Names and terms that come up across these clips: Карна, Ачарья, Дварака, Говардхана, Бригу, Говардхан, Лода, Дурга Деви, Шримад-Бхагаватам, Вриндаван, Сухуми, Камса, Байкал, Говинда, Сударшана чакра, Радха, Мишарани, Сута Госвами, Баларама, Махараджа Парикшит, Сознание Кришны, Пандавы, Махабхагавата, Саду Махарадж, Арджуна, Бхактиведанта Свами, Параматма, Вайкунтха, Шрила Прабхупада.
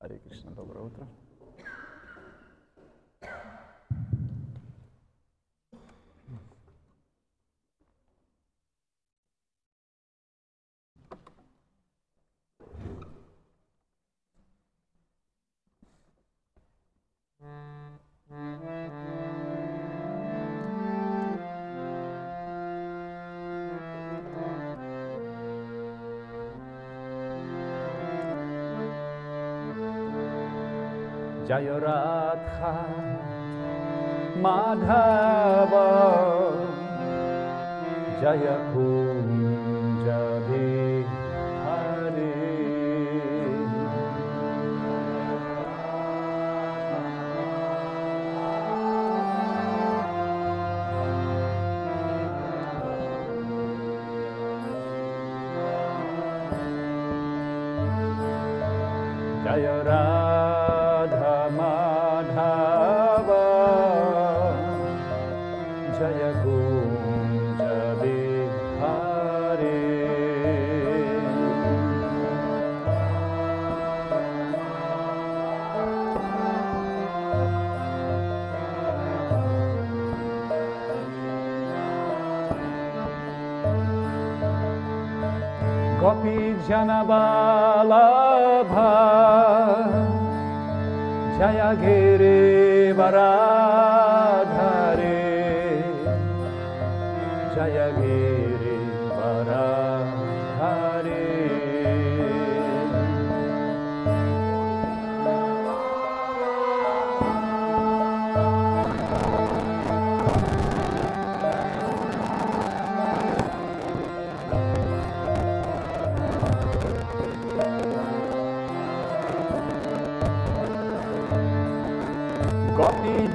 Харе Кришна, доброе утро. Jaya Radha Madhava Jaya Kunja Bihari Jaya Radha Janabalabha Jayagiri Varadhare Jayagiri Varadhare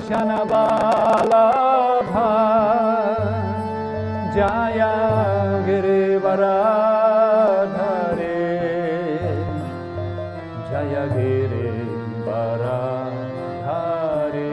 Janabalabha Jayagiri Varadhare Jayagiri Varadhare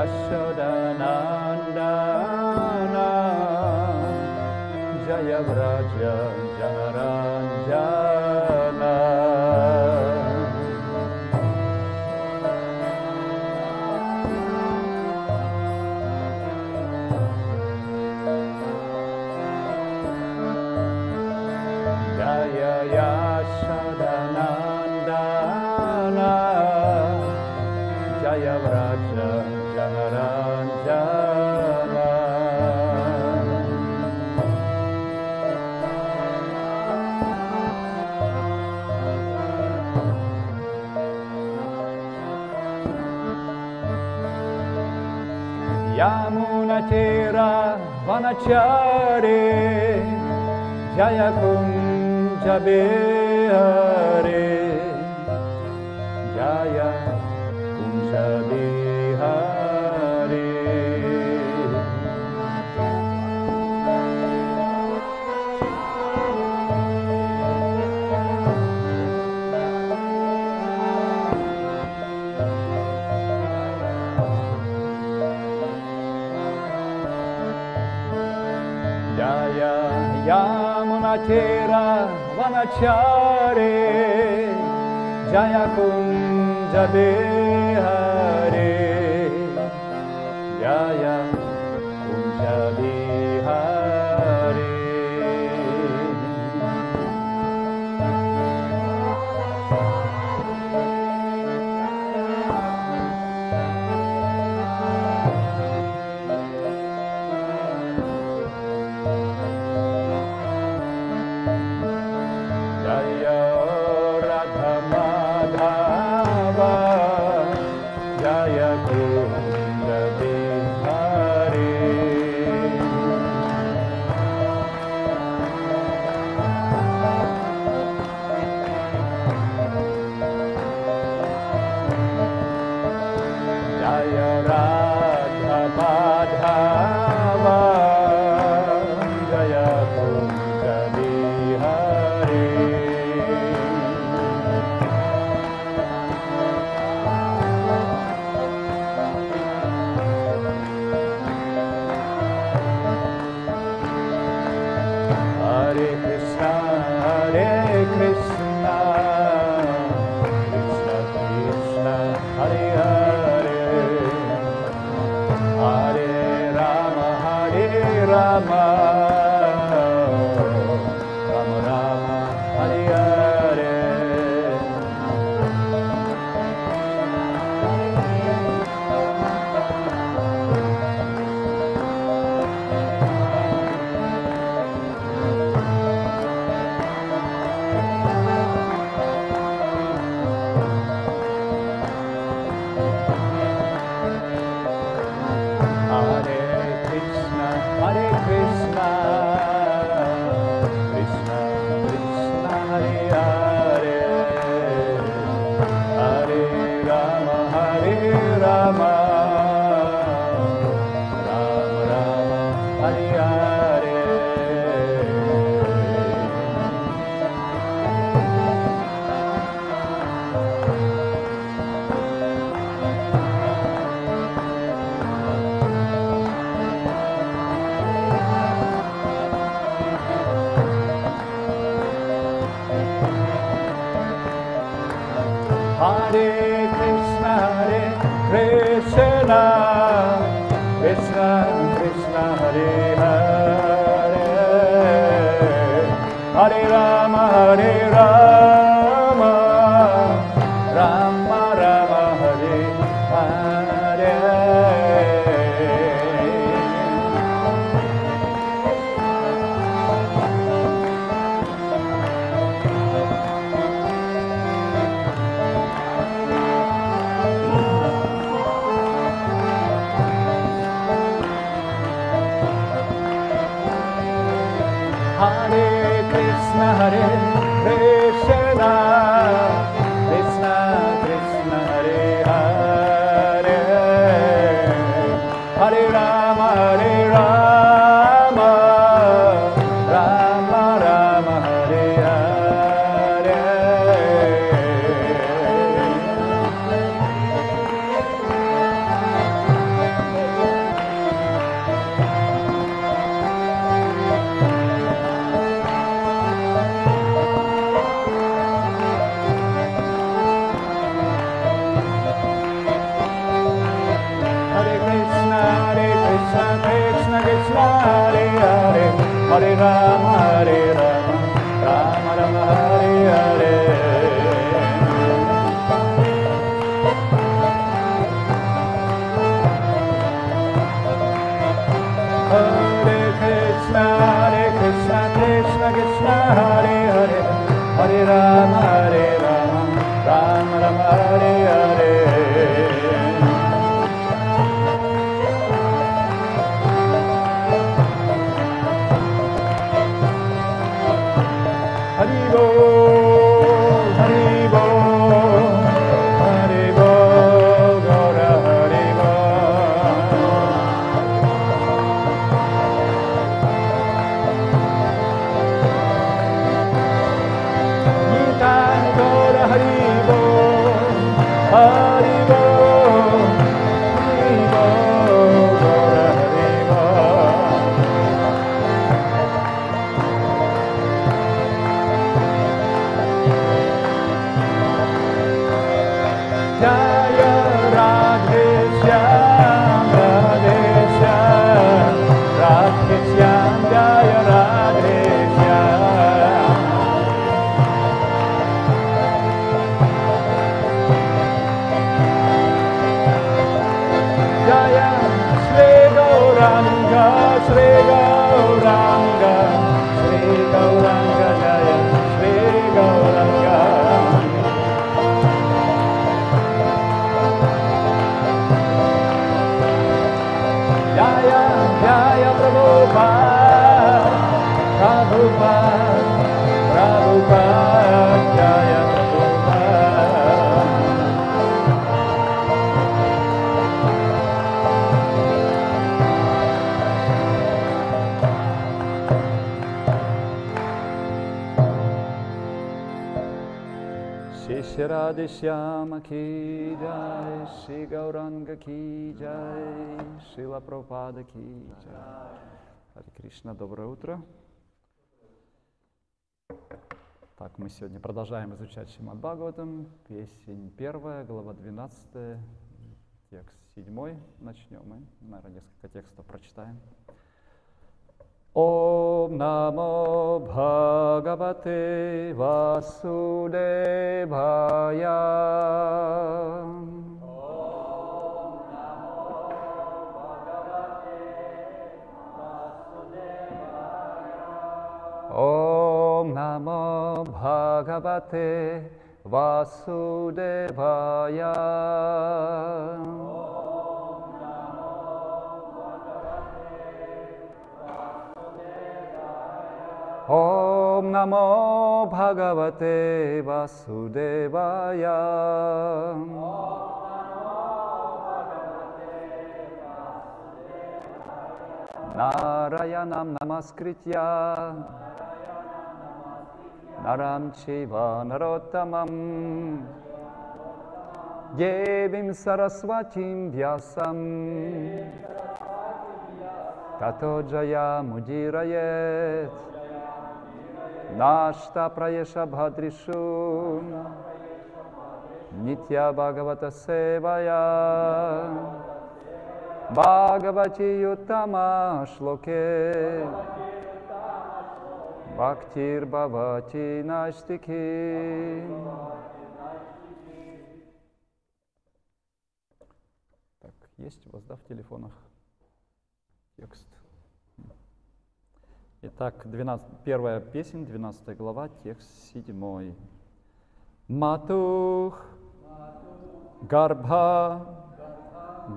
Ешода Nandana Jayavraja Janaranjana Jaya Eshada Nandana Jayavraja Yamuna Tera Vanachare Jayakunja Bihare Jayakunja Bihare Tera Vanachare Jayakunja Bihare Jayakunja Bihare Jaya Radha Madhava Jaya Сяма ки джай, Шри Гауранга ки джай, Шрила Прабхупада ки джай. Харе Кришна, доброе утро. Так, мы сегодня продолжаем изучать Шримад-Бхагаватам, песнь 1, глава 12, текст 7. Начнем мы, наверное, несколько текстов прочитаем. Ом намо Бхагавате Васудевая. Ом намо Бхагавате Васудевая. Ом намо Бхагавате Васудевая. Ом намо Бхагавате Васудевая. Нараянам намаскритья, нарам чива нароттамам, девим сарасватим вьясам, тато джая мудирает, нашта праеша бхадришу, нитья бхагавата севая. Бхагавати Юттама Шлоке, Бхактир Бхавати Наштики. Так, есть у вас, да, в телефонах текст? Итак, 1 песнь, 12 глава, текст 7. Матух, Гарбха,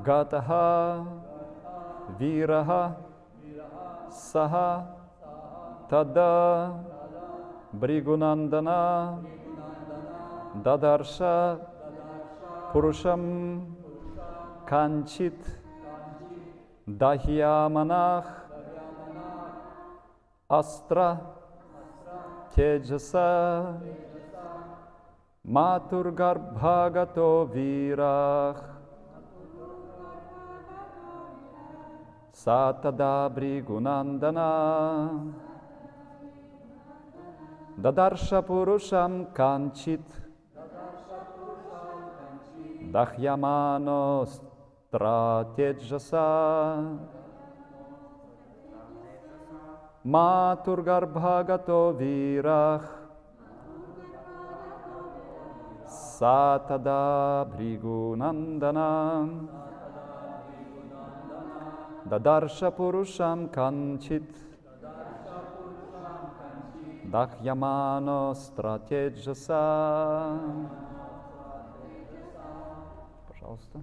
Гатаха, Вираха, Саха, Тада, Бригунандана, Дадарша, Пурушам, Канчит, Дахияманах, Астра, Теджаса, Матургарбхагато Вирах. Сатада Бригунандана, Дадарша Пурушам Канчит, Дахьямано Стратеджаса, Матургарбхагато Вирах, Сатада Бригунандана. Дадарша Пурушам Канчит, Дахьямано Стратеджаса. Пожалуйста.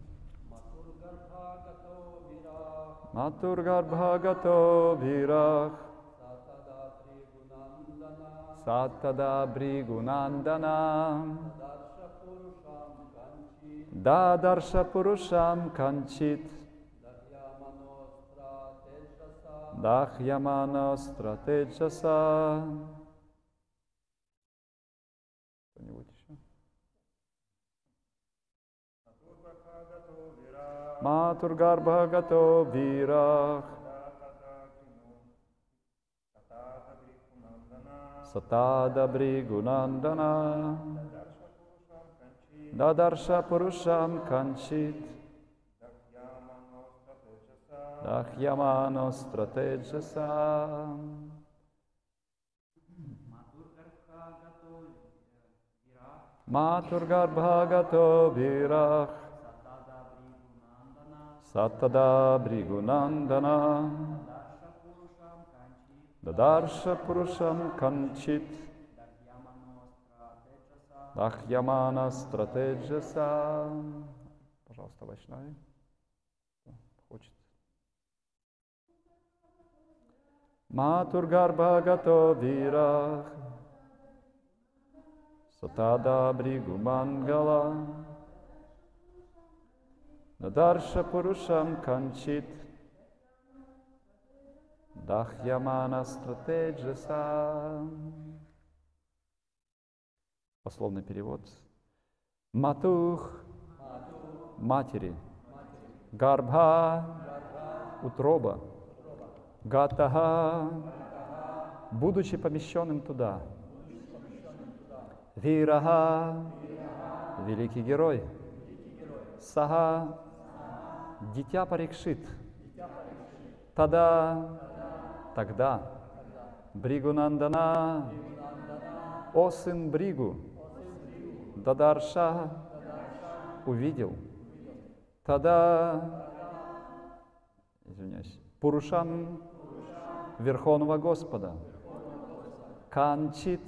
Матургарбхагато Вирах, Саттада Бригунандана, Дадарша Пурушам Канчит, Дахьямана Стратеджаса. Кто-нибудь еще? Матургарбхагато Вирах, Сатада Бригунандана, Дадарша Пурушам Канчит, Дахьямано Стратеджаса. Матургарбхагато Вирах, Саттада Бригунандана, Дадарша Пурушам Канчит, Дахьямано Стратеджаса. Пожалуйста, Вайшнави. Матургарбхагато Вирах, Сатада Бригумангала, Надарша Пурушам Канчит, Дахьямана Стратеджаса. Пословный перевод. Матух, матери, гарбха, утроба, гатаха, будучи помещенным туда, Вираха, великий герой. Саха, дитя Парикшит. Тада, тогда. Бригунандана, о сын Бригу. Дадарша, увидел. Тада, извиняюсь, Пурушам, Верховного Господа. Канчит,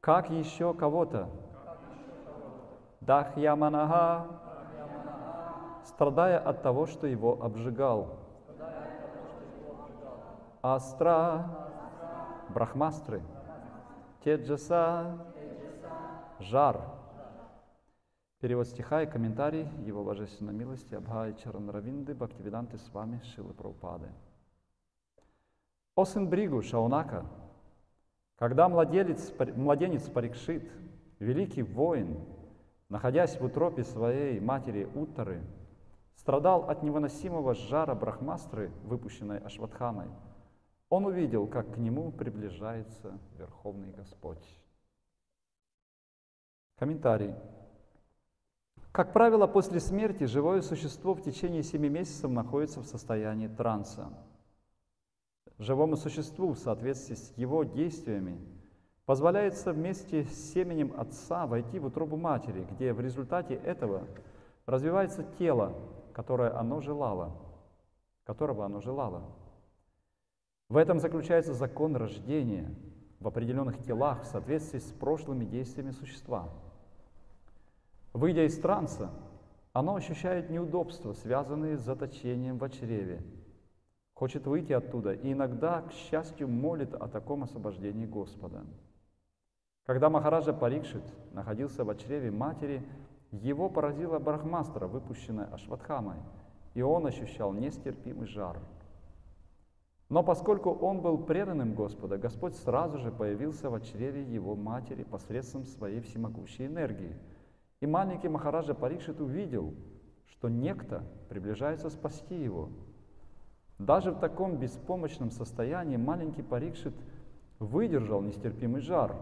как еще кого-то. Дахьяманага, страдая от того, что его обжигал. Астра, брахмастры. Теджаса, жар. Перевод стиха и комментарий Его Божественной милости Абхай Чаранаравинды, Бхактиведанты Свами, Шрилы Прабхупады. О сын Бригу, Шаунака, когда младенец Парикшит, великий воин, находясь в утробе своей матери Уттары, страдал от невыносимого жара брахмастры, выпущенной Ашватхамой, он увидел, как к нему приближается Верховный Господь. Комментарий. Как правило, после смерти живое существо в течение 7 месяцев находится в состоянии транса. Живому существу в соответствии с его действиями позволяется вместе с семенем отца войти в утробу матери, где в результате этого развивается тело, которого оно желало. В этом заключается закон рождения в определенных телах в соответствии с прошлыми действиями существа. Выйдя из транса, оно ощущает неудобства, связанные с заточением в чреве, хочет выйти оттуда и иногда, к счастью, молит о таком освобождении Господа. Когда Махараджа Парикшит находился в чреве матери, его поразила брахмастра, выпущенная Ашватхамой, и он ощущал нестерпимый жар. Но поскольку он был преданным Господа, Господь сразу же появился в чреве его матери посредством своей всемогущей энергии. И маленький Махараджа Парикшит увидел, что некто приближается спасти его. Даже в таком беспомощном состоянии маленький Парикшит выдержал нестерпимый жар,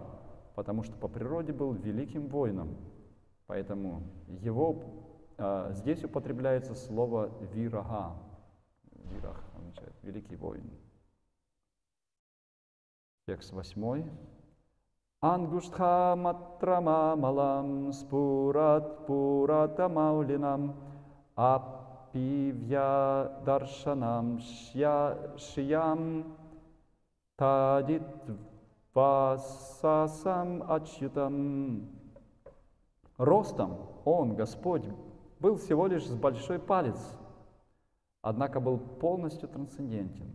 потому что по природе был великим воином. Поэтому здесь употребляется слово «вирага». «Вирах» означает «великий воин». Текст 8. «Ангуштха матрама малам спурат пурата маулинам апивья даршанам шиям тадит васасам ачютам». Ростом он, Господь, был всего лишь с большой палец, однако был полностью трансцендентен.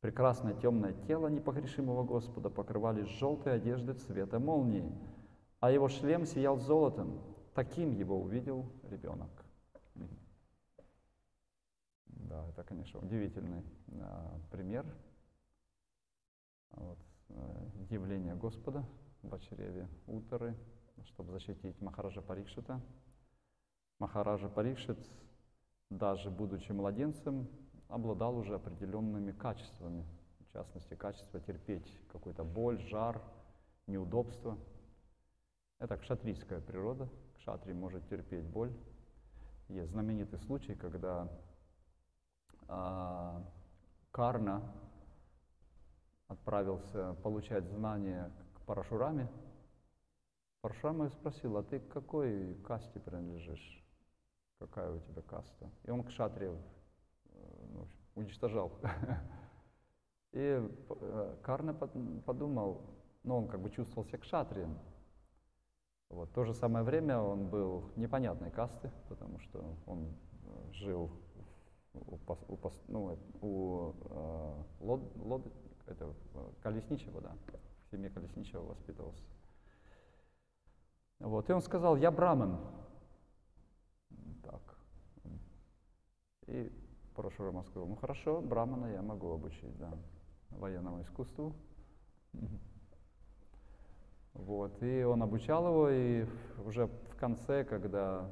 Прекрасное темное тело непогрешимого Господа покрывали желтые одежды цвета молнии, а его шлем сиял золотом. Таким его увидел ребенок. Да, это, конечно, удивительный пример. Вот, явление Господа в чреве Уттары, чтобы защитить Махараджа Парикшита. Махараджа Парикшит, даже будучи младенцем, обладал уже определенными качествами, в частности, качество терпеть какую-то боль, жар, неудобство. Это кшатрийская природа, кшатри может терпеть боль. Есть знаменитый случай, когда Карна отправился получать знания к Парашураме. Парашурама спросил: а ты к какой касте принадлежишь? Какая у тебя каста? И он кшатриев уничтожал. И Карна подумал, но он как бы чувствовал себя кшатрием. Вот. В то же самое время он был непонятной касты, потому что он жил у Лоды, это Колесничева, да, в семье Колесничева воспитывался. Вот, и он сказал: я браман. Так. И Парашурама сказал: ну хорошо, брамана я могу обучить, да, военному искусству. Вот, и он обучал его, и уже в конце, когда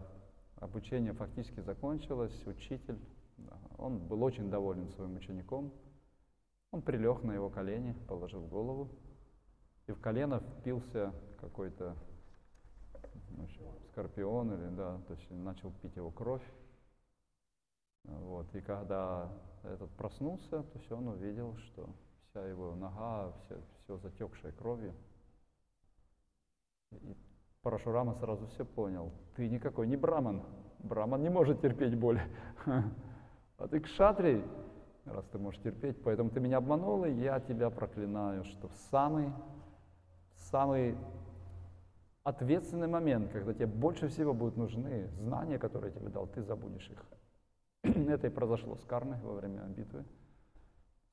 обучение фактически закончилось, учитель, да, он был очень доволен своим учеником, он прилег на его колени, положил голову. и в колено впился какой-то скорпион, или, да, то есть начал пить его кровь. Вот, и когда этот проснулся, то есть он увидел, что вся его нога, все затекшая кровью. И Парашурама сразу все понял: ты никакой не браман, браман не может терпеть боль, а ты кшатрий, раз ты можешь терпеть, поэтому ты меня обманул, и я тебя проклинаю, что в самый ответственный момент, когда тебе больше всего будут нужны знания, которые я тебе дал, ты забудешь их. Это и произошло с Карной во время битвы.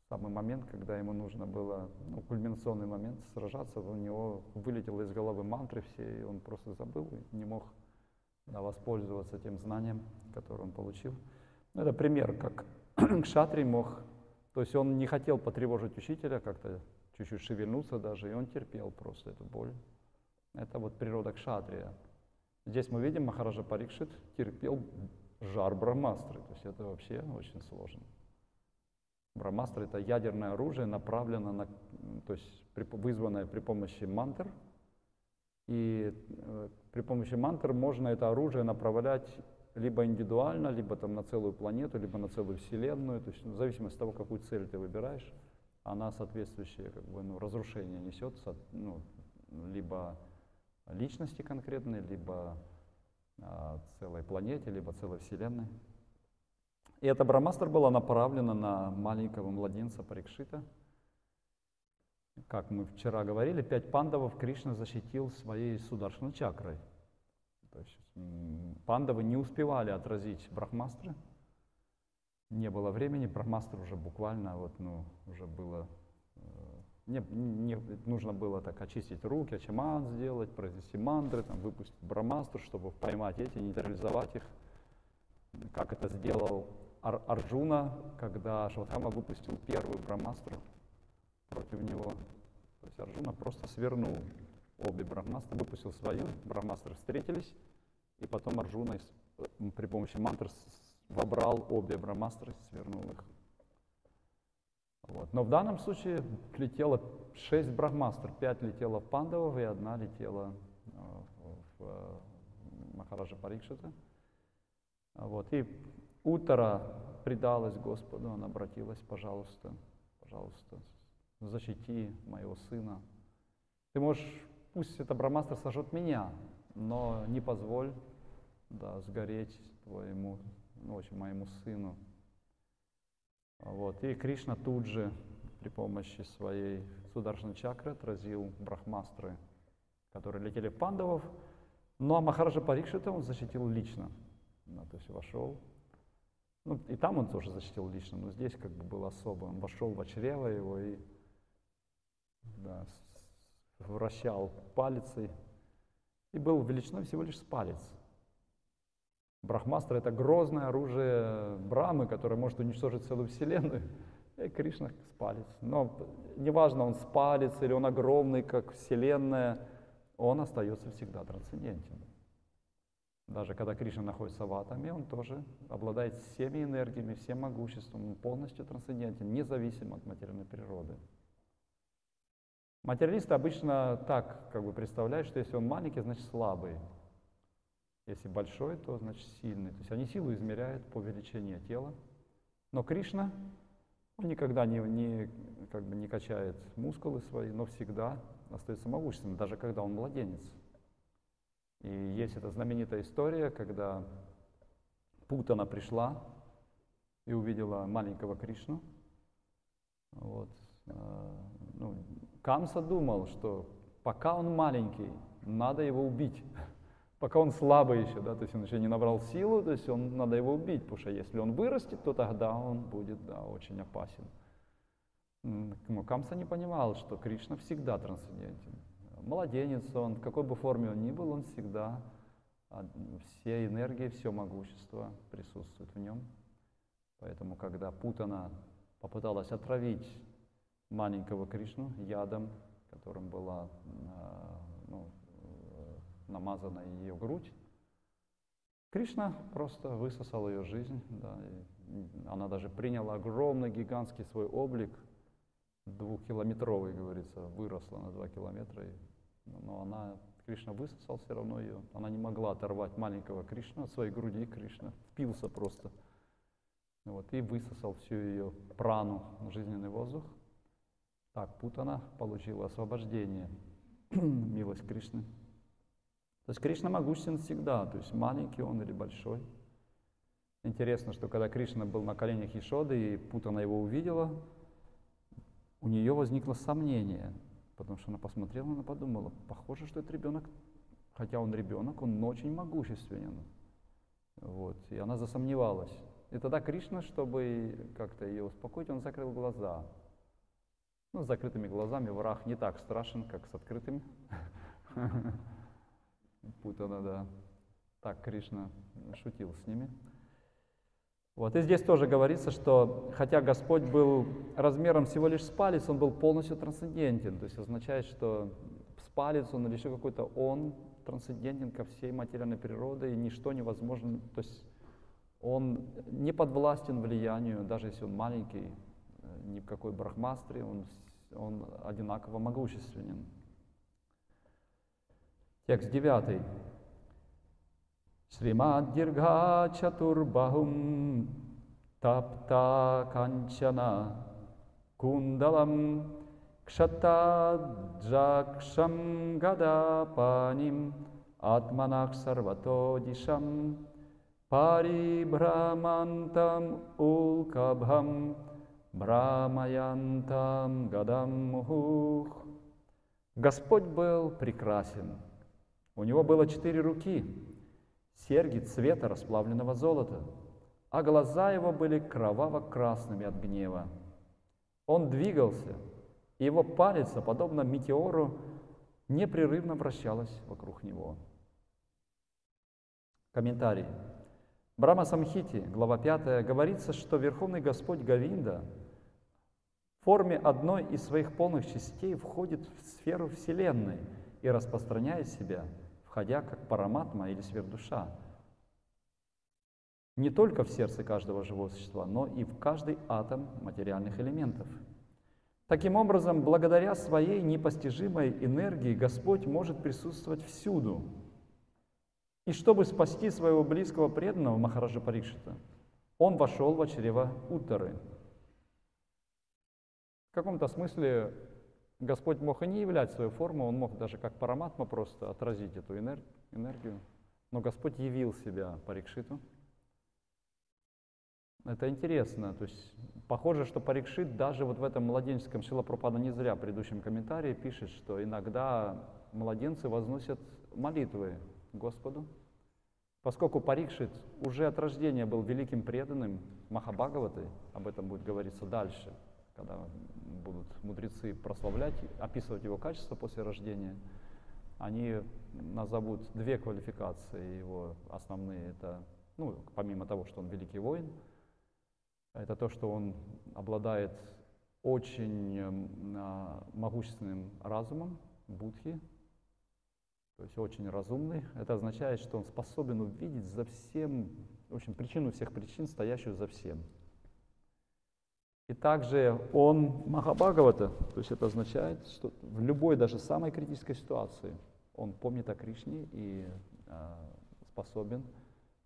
Самый момент, когда ему нужно было, ну, кульминационный момент, сражаться, у него вылетело из головы мантры все, и он просто забыл, и не мог воспользоваться тем знанием, которое он получил. Ну, это пример, как кшатрий мог, то есть он не хотел потревожить учителя, как-то чуть-чуть шевельнуться даже, и он терпел просто эту боль. Это вот природа кшатрия. Здесь мы видим, Махараджа Парикшит терпел жар Брахмастры, то есть это вообще очень сложно. Брахмастра — это ядерное оружие, направлено на, то есть вызванное при помощи мантр. И при помощи мантр можно это оружие направлять либо индивидуально, либо там на целую планету, либо на целую вселенную. То есть, ну, в зависимости от того, какую цель ты выбираешь, она соответствующее, как бы, ну, разрушение несет, ну, либо личности конкретной, либо целой планете, либо целой вселенной. И эта Брахмастра была направлена на маленького младенца Парикшита. Как мы вчера говорили, 5 пандавов Кришна защитил своей сударшной чакрой. То есть пандавы не успевали отразить Брахмастры. Не было времени, Брахмастра уже буквально, вот, ну, уже было... нужно было так очистить руки, ачаман сделать, произнести мантры, там, выпустить Брахмастру, чтобы поймать эти, нейтрализовать их. Как это сделал Арджуна, когда Ашватхама выпустил первую Брахмастру против него. То есть Арджуна просто свернул обе Брахмастры, выпустил свою, Брахмастры встретились, и потом Арджуна при помощи мантр вобрал обе Брахмастры, свернул их. Вот. Но в данном случае летело 6 Брахмастр, 5 летело в пандавов и 1 летела в Махараджа Парикшита. Вот. И Уттара предалась Господу, она обратилась: пожалуйста, пожалуйста, защити моего сына. Ты можешь, пусть эта Брахмастра сожжет меня, но не позволь, да, сгореть твоему, ночи, моему сыну. Вот. И Кришна тут же при помощи своей сударшной чакры отразил Брахмастры, которые летели в пандавов, ну а Махараджа Парикшита он защитил лично. Ну, то есть вошел, ну, и там он тоже защитил лично, но здесь как бы был особо, он вошел во чрево его и, да, вращал палицей, и был величиной всего лишь с палец. Брахмастра — это грозное оружие Брамы, которое может уничтожить целую вселенную, и Кришна с палец. Но неважно, он с палец или он огромный, как вселенная, он остается всегда трансцендентен. Даже когда Кришна находится в атоме, он тоже обладает всеми энергиями, всем могуществом, он полностью трансцендентен, независимо от материальной природы. Материалисты обычно так, как бы, представляют, что если он маленький, значит слабый. Если большой, то значит сильный. То есть они силу измеряют по величине тела. Но Кришна, он никогда не качает мускулы свои, но всегда остается могущественным, даже когда он младенец. И есть эта знаменитая история, когда Путана пришла и увидела маленького Кришну. Вот. Ну, Камса думал, что пока он маленький, надо его убить. Пока он слабый еще, да, то есть он еще не набрал силу, то есть надо его убить, потому что если он вырастет, то тогда он будет, да, очень опасен. Но Камса не понимал, что Кришна всегда трансцендентен. Младенец он, в какой бы форме он ни был, он всегда, все энергии, все могущество присутствует в нем. Поэтому, когда Путана попыталась отравить маленького Кришну ядом, которым была, ну, намазана ее грудь, Кришна просто высосал ее жизнь. Да, она даже приняла огромный, гигантский свой облик, двухкилометровой, говорится, выросла на 2 километра, но она, Кришна высосал все равно ее, она не могла оторвать маленького Кришну от своей груди, Кришна впился просто, вот, и высосал всю ее прану, жизненный воздух. Так Путана получила освобождение, милость Кришны. То есть Кришна могуществен всегда, то есть маленький он или большой. Интересно, что когда Кришна был на коленях Ешоды, и Путана его увидела, у нее возникло сомнение, потому что она посмотрела, она подумала, похоже, что это ребенок, хотя он ребенок, он очень могущественен. Вот, и она засомневалась. И тогда Кришна, чтобы как-то ее успокоить, он закрыл глаза. Ну, с закрытыми глазами враг не так страшен, как с открытыми. Путана, да. Так Кришна шутил с ними. Вот. И здесь тоже говорится, что хотя Господь был размером всего лишь с палец, он был полностью трансцендентен. То есть означает, что с палец он или еще какой-то он трансцендентен ко всей материальной природе, и ничто невозможно. То есть он не подвластен влиянию, даже если он маленький, ни в какой брахмастре, он одинаково могущественен. Текст 9. Шримад-дирга чатурбахум тапта канчана кундалам кшатаджакшам гадапаним атманах сарватодишам парибрамантам улкабхам брамаянтам гадаммух. Господь был прекрасен. У него было 4 руки, серьги цвета расплавленного золота, а глаза его были кроваво-красными от гнева. Он двигался, и его палец, подобно метеору, непрерывно вращалась вокруг него. Комментарий. В Брама Самхити, глава 5, говорится, что Верховный Господь Говинда в форме одной из своих полных частей входит в сферу Вселенной и распространяет себя, входя как параматма или сверхдуша, не только в сердце каждого живого существа, но и в каждый атом материальных элементов. Таким образом, благодаря своей непостижимой энергии Господь может присутствовать всюду. И чтобы спасти своего близкого преданного Махараджа Парикшита, он вошел в чрево Уттары. В каком-то смысле Господь мог и не являть свою форму, он мог даже как параматма просто отразить эту энергию, но Господь явил себя Парикшиту. Это интересно, то есть похоже, что Парикшит даже вот в этом младенческом, Шрила Прабхупада не зря в предыдущем комментарии пишет, что иногда младенцы возносят молитвы Господу. Поскольку Парикшит уже от рождения был великим преданным Махабхагаваты, об этом будет говориться дальше, когда будут мудрецы прославлять, описывать его качество после рождения, они назовут 2 квалификации его основные. Это, ну, помимо того, что он великий воин, это то, что он обладает очень могущественным разумом, будхи, то есть очень разумный. Это означает, что он способен увидеть за всем, в общем, причину всех причин, стоящую за всем. И также он Махабхагавата, то есть это означает, что в любой, даже самой критической ситуации он помнит о Кришне и способен,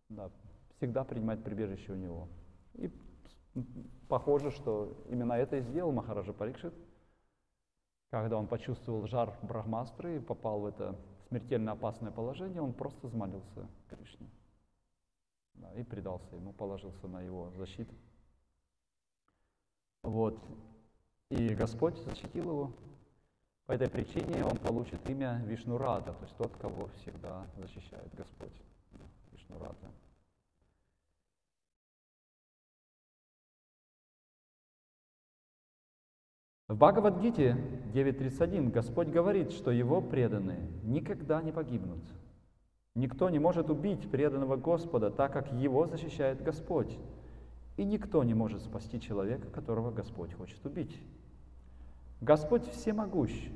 да, всегда принимать прибежище у него. И похоже, что именно это и сделал Махараджа Парикшит, когда он почувствовал жар брахмастры и попал в это смертельно опасное положение, он просто взмолился Кришне, да, и предался ему, положился на его защиту. Вот. И Господь защитил его. По этой причине он получит имя Вишнурада, то есть тот, кого всегда защищает Господь. Вишнурада. В Бхагавад-гите 9.31 Господь говорит, что его преданные никогда не погибнут. Никто не может убить преданного Господа, так как его защищает Господь. И никто не может спасти человека, которого Господь хочет убить. Господь всемогущ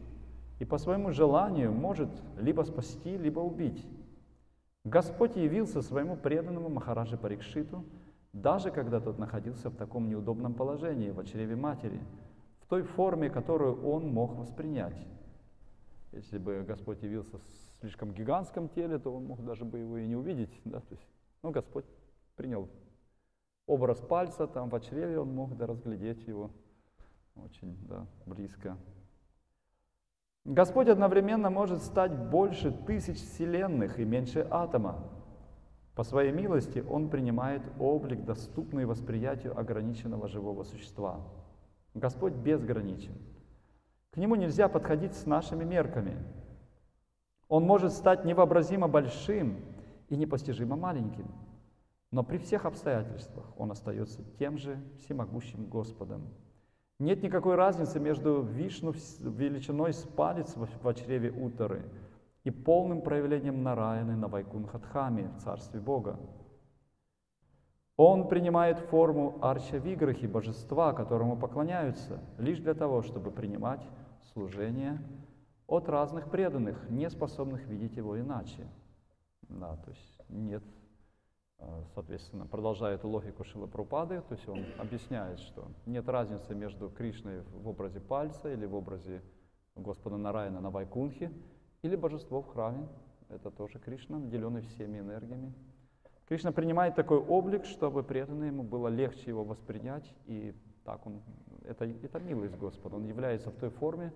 и по своему желанию может либо спасти, либо убить. Господь явился своему преданному Махараджи Парикшиту, даже когда тот находился в таком неудобном положении, в чреве матери, в той форме, которую он мог воспринять. Если бы Господь явился в слишком гигантском теле, то он мог даже бы его и не увидеть. Да? То есть, ну, Господь принял образ пальца, там в чреве он мог разглядеть его очень близко. Господь одновременно может стать больше тысяч вселенных и меньше атома. По своей милости он принимает облик, доступный восприятию ограниченного живого существа. Господь безграничен. К нему нельзя подходить с нашими мерками. Он может стать невообразимо большим и непостижимо маленьким. Но при всех обстоятельствах он остается тем же всемогущим Господом. Нет никакой разницы между Вишну величиной с палец в чреве Уттары и полным проявлением Нараяны на Вайкунтха-дхаме в Царстве Бога. Он принимает форму Арча-виграхи, божества, которому поклоняются, лишь для того, чтобы принимать служение от разных преданных, не способных видеть его иначе. Да, то есть нет, соответственно, продолжая эту логику Шрилы Прабхупады, то есть он объясняет, что нет разницы между Кришной в образе пальца или в образе Господа Нараяна на Вайкунтхе, или божество в храме, это тоже Кришна, наделенный всеми энергиями. Кришна принимает такой облик, чтобы преданно ему было легче его воспринять, и так он, это милость Господа, он является в той форме,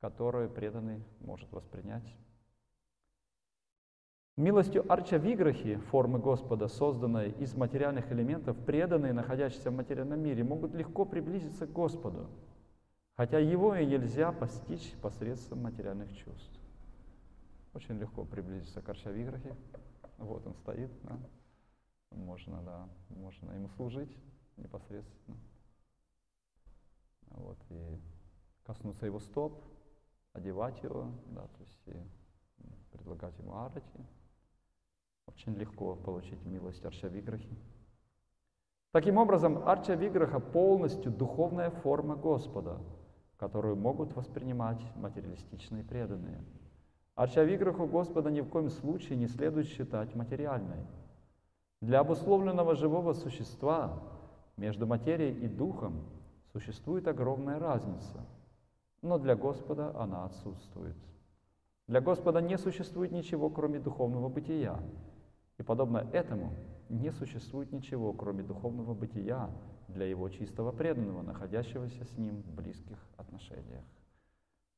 которую преданный может воспринять. Милостью Арча-виграхи, формы Господа, созданной из материальных элементов, преданные, находящиеся в материальном мире, могут легко приблизиться к Господу, хотя его и нельзя постичь посредством материальных чувств. Очень легко приблизиться к Арча-виграхе. Вот он стоит, да? Можно ему служить непосредственно. Вот, и коснуться его стоп, одевать его, да, то есть и предлагать ему арати. Очень легко получить милость Арча-виграхи. Таким образом, Арча-виграха полностью духовная форма Господа, которую могут воспринимать материалистичные преданные. Арча-виграху Господа ни в коем случае не следует считать материальной. Для обусловленного живого существа между материей и духом существует огромная разница, но для Господа она отсутствует. Для Господа не существует ничего, кроме духовного бытия, и, подобно этому, не существует ничего, кроме духовного бытия для его чистого преданного, находящегося с ним в близких отношениях.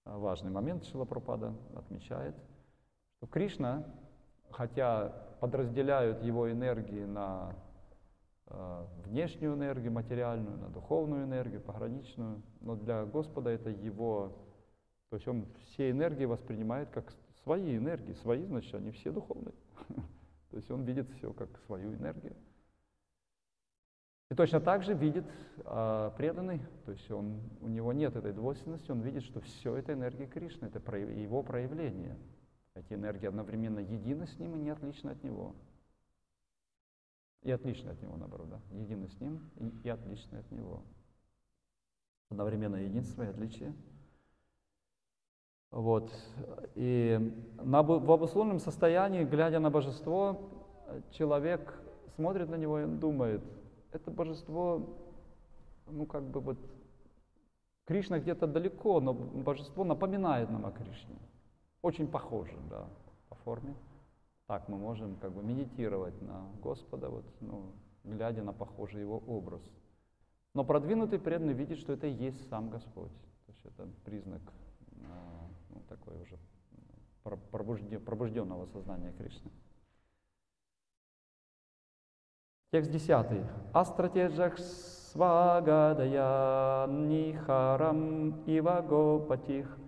Важный момент Шрила Прабхупада отмечает, что Кришна, хотя подразделяют его энергии на внешнюю энергию, материальную, на духовную энергию, пограничную, но для Господа это его, то есть он все энергии воспринимает как свои энергии, свои, значит, они все духовные. То есть он видит все как свою энергию. И точно так же видит преданный, то есть у него нет этой двойственности, он видит, что все это энергия Кришны, это его проявление. Эти энергии одновременно едины с ним и не отличны от него. И отличны от него, наоборот, да? Едины с ним и отличны от него. Одновременно единство и отличие. Вот. И в обусловленном состоянии, глядя на божество, человек смотрит на него и думает, это божество, ну как бы вот, Кришна где-то далеко, но божество напоминает нам о Кришне. Очень похоже, да, по форме. Так мы можем как бы медитировать на Господа, вот, ну, глядя на похожий его образ. Но продвинутый преданный видит, что это и есть сам Господь. То есть это признак ну, такой уже пробужденного сознания Кришны. Текст 10. Астратеджах свагадая нихарам ивагопатих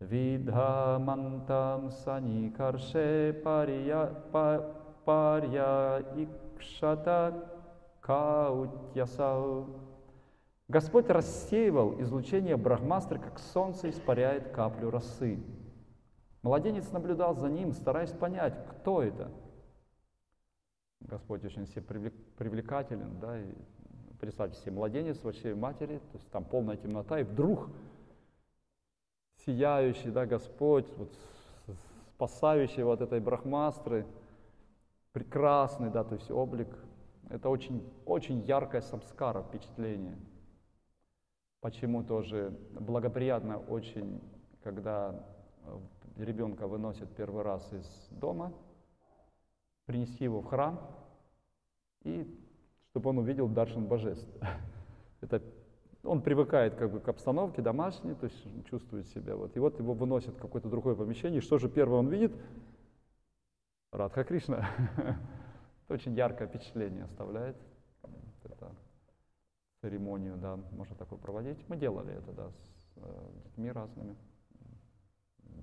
видхамантам саникарше парья икшата каутьясау. Господь рассеивал излучение Брахмастры, как солнце испаряет каплю росы. Младенец наблюдал за ним, стараясь понять, кто это. Господь очень все привлекателен, да, и представьте себе, младенец во чреве матери, то есть там полная темнота, и вдруг сияющий, да, Господь, вот, спасающий вот этой брахмастры, прекрасный, да, то есть облик, это очень, очень яркое самскара, впечатление. Почему тоже благоприятно очень, когда ребенка выносят первый раз из дома, принести его в храм, и чтобы он увидел даршан божеств. Это, он привыкает как бы к обстановке домашней, то есть чувствует себя. Вот. И вот его выносят в какое-то другое помещение, и что же первое он видит? Радха Кришна. Это очень яркое впечатление оставляет. Это церемонию, да, можно такое проводить. Мы делали это, да, с детьми разными.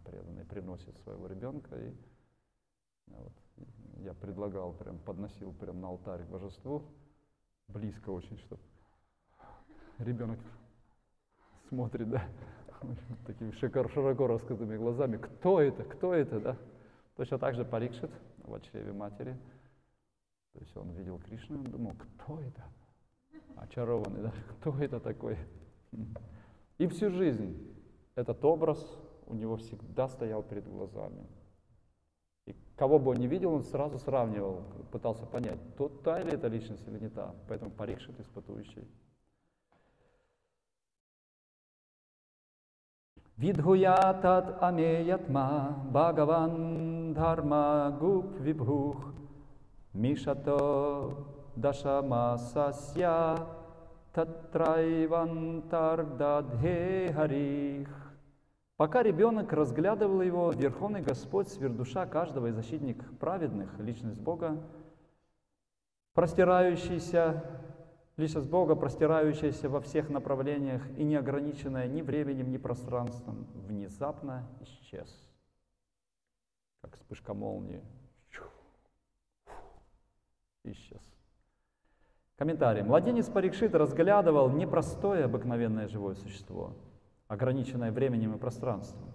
Преданные приносят своего ребенка, и вот, я предлагал, прям подносил прям на алтарь к божеству, близко очень, чтобы ребенок смотрит, да, такими широко раскрытыми глазами, кто это, да. Точно так же Парикшит в чреве матери, то есть он видел Кришну, он думал, кто это, очарованный, да, кто это такой. И всю жизнь этот образ у него всегда стоял перед глазами. И кого бы он ни видел, он сразу сравнивал, пытался понять, та ли это личность или не та. Поэтому Парикшит испытующий. Видхуя тат амеятма Бхагаван дхарма гуп вибхух Мишато дашама сасья татрайвантардадхе харих. Пока ребенок разглядывал его, Верховный Господь, сверхдуша каждого и защитник праведных, личность Бога, простирающийся, личность Бога, простирающаяся во всех направлениях и не ограниченная ни временем, ни пространством, внезапно исчез, как вспышка молнии. Исчез. Комментарий. Младенец Парикшит разглядывал непростое обыкновенное живое существо, ограниченное временем и пространством.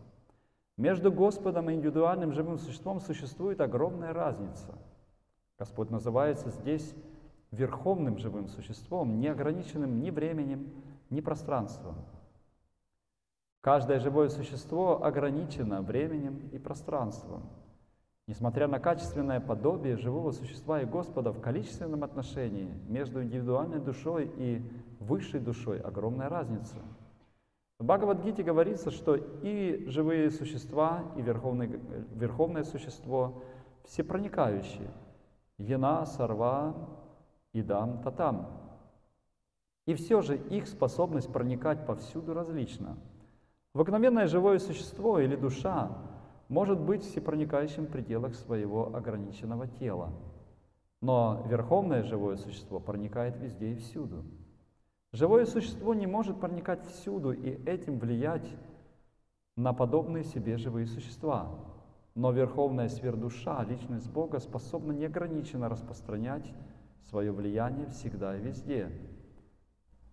Между Господом и индивидуальным живым существом существует огромная разница. Господь называется здесь верховным живым существом, не ограниченным ни временем, ни пространством. Каждое живое существо ограничено временем и пространством. Несмотря на качественное подобие живого существа и Господа в количественном отношении, между индивидуальной душой и высшей душой огромная разница. В Бхагавад-гите говорится, что и живые существа, и верховное существо всепроникающие. Яна, сарва, идам, татам. И все же их способность проникать повсюду различна. Обыкновенное живое существо или душа может быть всепроникающим в пределах своего ограниченного тела. Но верховное живое существо проникает везде и всюду. Живое существо не может проникать всюду и этим влиять на подобные себе живые существа. Но Верховная Сверхдуша, Личность Бога, способна неограниченно распространять свое влияние всегда и везде,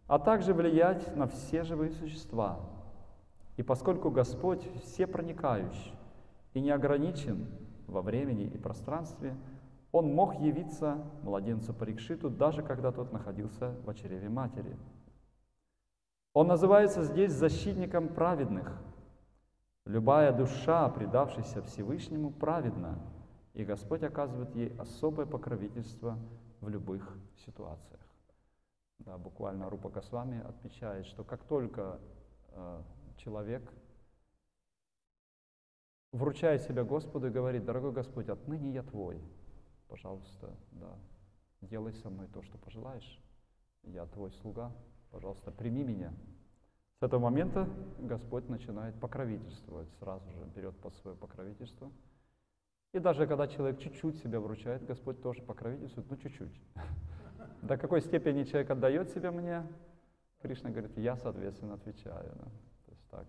а также влиять на все живые существа. И поскольку Господь всепроникающий и не ограничен во времени и пространстве, Он мог явиться младенцу Парикшиту, даже когда тот находился в чреве матери. Он называется здесь защитником праведных. Любая душа, предавшаяся Всевышнему, праведна, и Господь оказывает ей особое покровительство в любых ситуациях. Да, буквально Рупа Госвами отмечает, что как только человек вручает себя Господу и говорит: «Дорогой Господь, отныне я Твой. Пожалуйста, да, делай со мной то, что пожелаешь. Я Твой слуга. Пожалуйста, прими меня». С этого момента Господь начинает покровительствовать, сразу же берет под свое покровительство. И даже когда человек чуть-чуть себя вручает, Господь тоже покровительствует, но чуть-чуть. До какой степени человек отдает себя мне, Кришна говорит, я, соответственно, отвечаю. То есть так.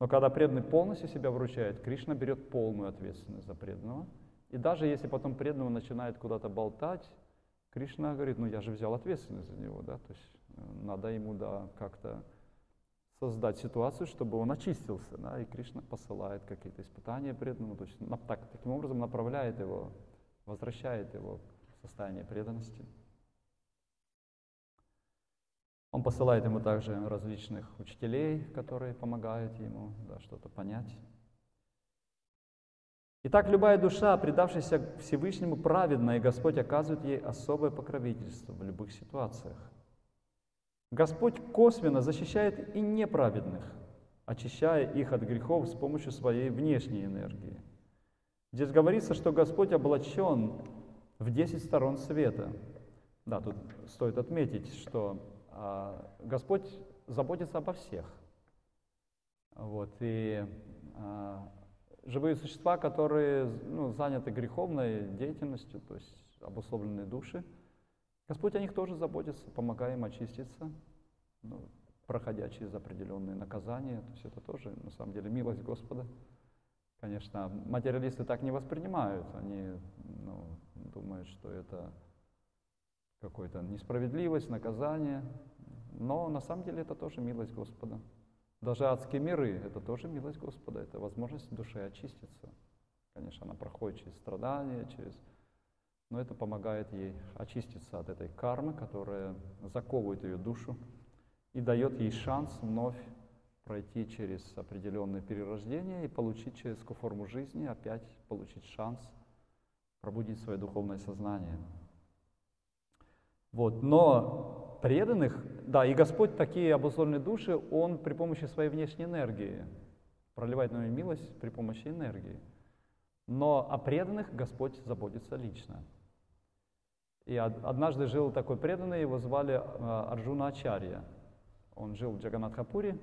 Но когда преданный полностью себя вручает, Кришна берет полную ответственность за преданного. И даже если потом преданного начинает куда-то болтать, Кришна говорит, ну я же взял ответственность за него, да, то есть надо ему, да, как-то создать ситуацию, чтобы он очистился, да, и Кришна посылает какие-то испытания преданному, то есть таким образом направляет его, возвращает его в состояние преданности. Он посылает ему также различных учителей, которые помогают ему, да, что-то понять. Итак, любая душа, предавшаяся Всевышнему, праведна, и Господь оказывает ей особое покровительство в любых ситуациях. Господь косвенно защищает и неправедных, очищая их от грехов с помощью своей внешней энергии. Здесь говорится, что Господь облачен в 10 сторон света. Да, тут стоит отметить, что Господь заботится обо всех. Вот, и живые существа, которые заняты греховной деятельностью, то есть обусловленные души, Господь о них тоже заботится, помогая им очиститься, проходя через определенные наказания. То есть это тоже, на самом деле, милость Господа. Конечно, материалисты так не воспринимают. Они думают, что это какая-то несправедливость, наказание. Но на самом деле это тоже милость Господа. Даже адские миры — это тоже милость Господа. Это возможность души очиститься. Конечно, она проходит через страдания, но это помогает ей очиститься от этой кармы, которая заковывает ее душу и дает ей шанс вновь пройти через определенное перерождение и получить человеческую форму жизни, опять получить шанс пробудить свое духовное сознание. Вот. Но преданных, да, и Господь такие обусловленные души, Он при помощи своей внешней энергии проливает на них милость при помощи энергии. Но о преданных Господь заботится лично. И однажды жил такой преданный, его звали Арджуна Ачарья. Он жил в Джаганатхапуре,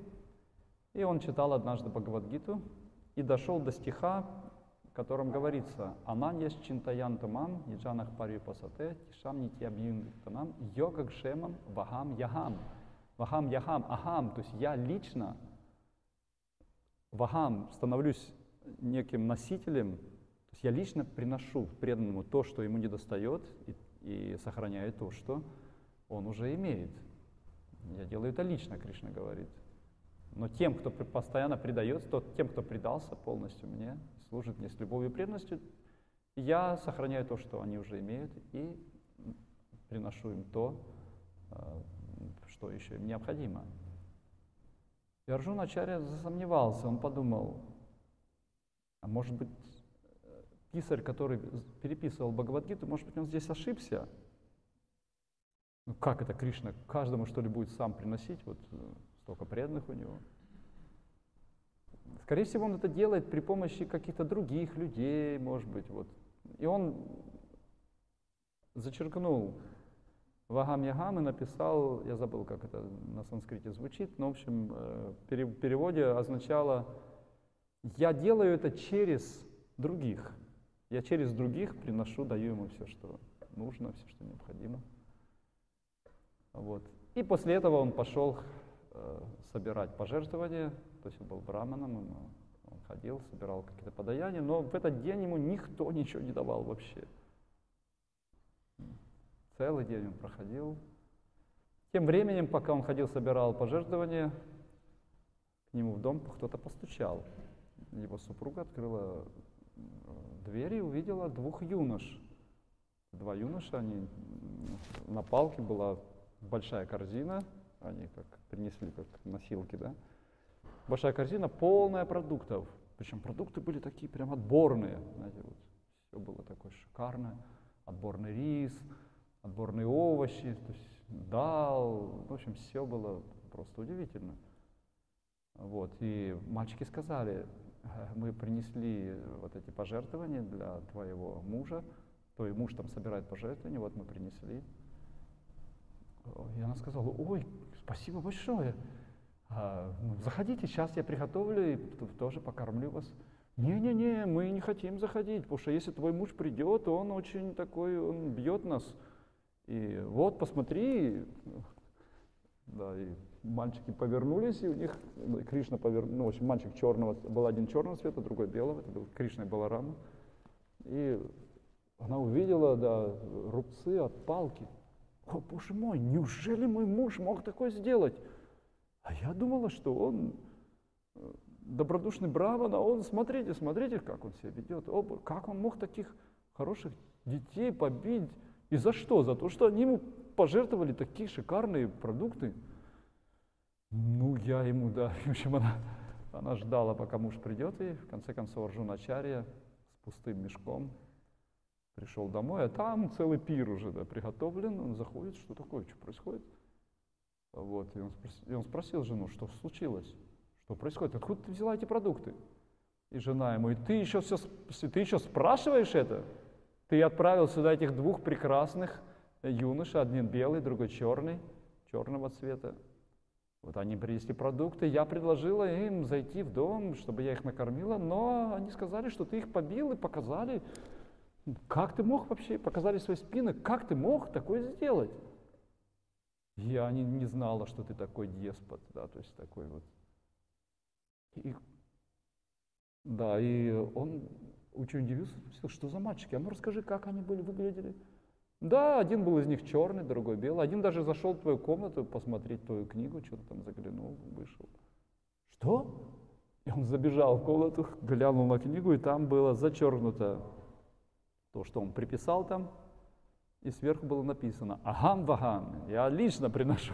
и он читал однажды Бхагавад-гиту и дошел до стиха, в котором говорится «Ананьяс чинтаянтамам, яджанах пари пасате, тишам нитьябьюнтанам, йогакшемам, вахам яхам». Вахам яхам, ахам, то есть я лично, вахам, становлюсь неким носителем, то есть я лично приношу преданному то, что ему недостает, и сохраняю то, что он уже имеет. Я делаю это лично, Кришна говорит. Но тем, кто постоянно предается, тем, кто предался полностью мне, служит мне с любовью и преданностью, я сохраняю то, что они уже имеют, и приношу им то, что еще им необходимо. И Арджуна Ачарья засомневался, он подумал, а может быть, писарь, который переписывал Бхагавад-гиту, может быть, он здесь ошибся? Ну как это Кришна каждому что ли будет сам приносить? Вот столько преданных у него. Скорее всего, он это делает при помощи каких-то других людей, может быть. Вот. И он зачеркнул «вагам-ягам» и написал, я забыл, как это на санскрите звучит, но, в общем, в переводе означало «я делаю это через других». Я через других приношу, даю ему все, что нужно, все, что необходимо. Вот. И после этого он пошел собирать пожертвования. То есть он был браманом, он ходил, собирал какие-то подаяния, но в этот день ему никто ничего не давал вообще. Целый день он проходил. Тем временем, пока он ходил, собирал пожертвования, к нему в дом кто-то постучал. Его супруга открыла дверь и увидела двух юнош. Два юноша, они на палке, была большая корзина, они как принесли как носилки, да? Большая корзина, полная продуктов. Причем продукты были такие прям отборные, знаете, вот все было такое шикарное. Отборный рис, отборные овощи, то есть дал, в общем, все было просто удивительно. Вот, и мальчики сказали, мы принесли вот эти пожертвования для твоего мужа, твой муж там собирает пожертвования, вот мы принесли. И она сказала, ой, спасибо большое, заходите, сейчас я приготовлю и тоже покормлю вас. Не-не-не, мы не хотим заходить, потому что если твой муж придет, он очень такой, он бьет нас. И вот, посмотри, да, и мальчики повернулись, и у них Кришна повернулся, в общем, мальчик черного, был один черного цвета, другой белого, это был Кришна и Баларама. И она увидела, да, рубцы от палки. О, боже мой, неужели мой муж мог такое сделать? А я думала, что он добродушный браман, а он, смотрите, смотрите, как он себя ведет. О, как он мог таких хороших детей побить? И за что? За то, что они ему пожертвовали такие шикарные продукты. Ну, я ему, да, в общем, она ждала, пока муж придет, и в конце концов Арджуна Ачарья с пустым мешком пришел домой, а там целый пир уже, да, приготовлен, он заходит, что такое, что происходит? Вот. И он спросил жену, что случилось, что происходит, откуда ты взяла эти продукты? И жена ему: и ты еще спрашиваешь это? Ты отправил сюда этих двух прекрасных юношей, один белый, другой черный, черного цвета. Вот они принесли продукты, я предложила им зайти в дом, чтобы я их накормила, но они сказали, что ты их побил, и показали, как ты мог вообще, показали свои спины, как ты мог такое сделать? Я не знала, что ты такой деспот, да, то есть такой вот. И он очень удивился, спросил, что за мальчики, а ну расскажи, как они выглядели. Да, один был из них черный, другой белый. Один даже зашел в твою комнату посмотреть твою книгу, что-то там заглянул, вышел. Что? И он забежал в комнату, глянул на книгу, и там было зачеркнуто то, что он приписал там, и сверху было написано «Агам-вагам», я лично приношу.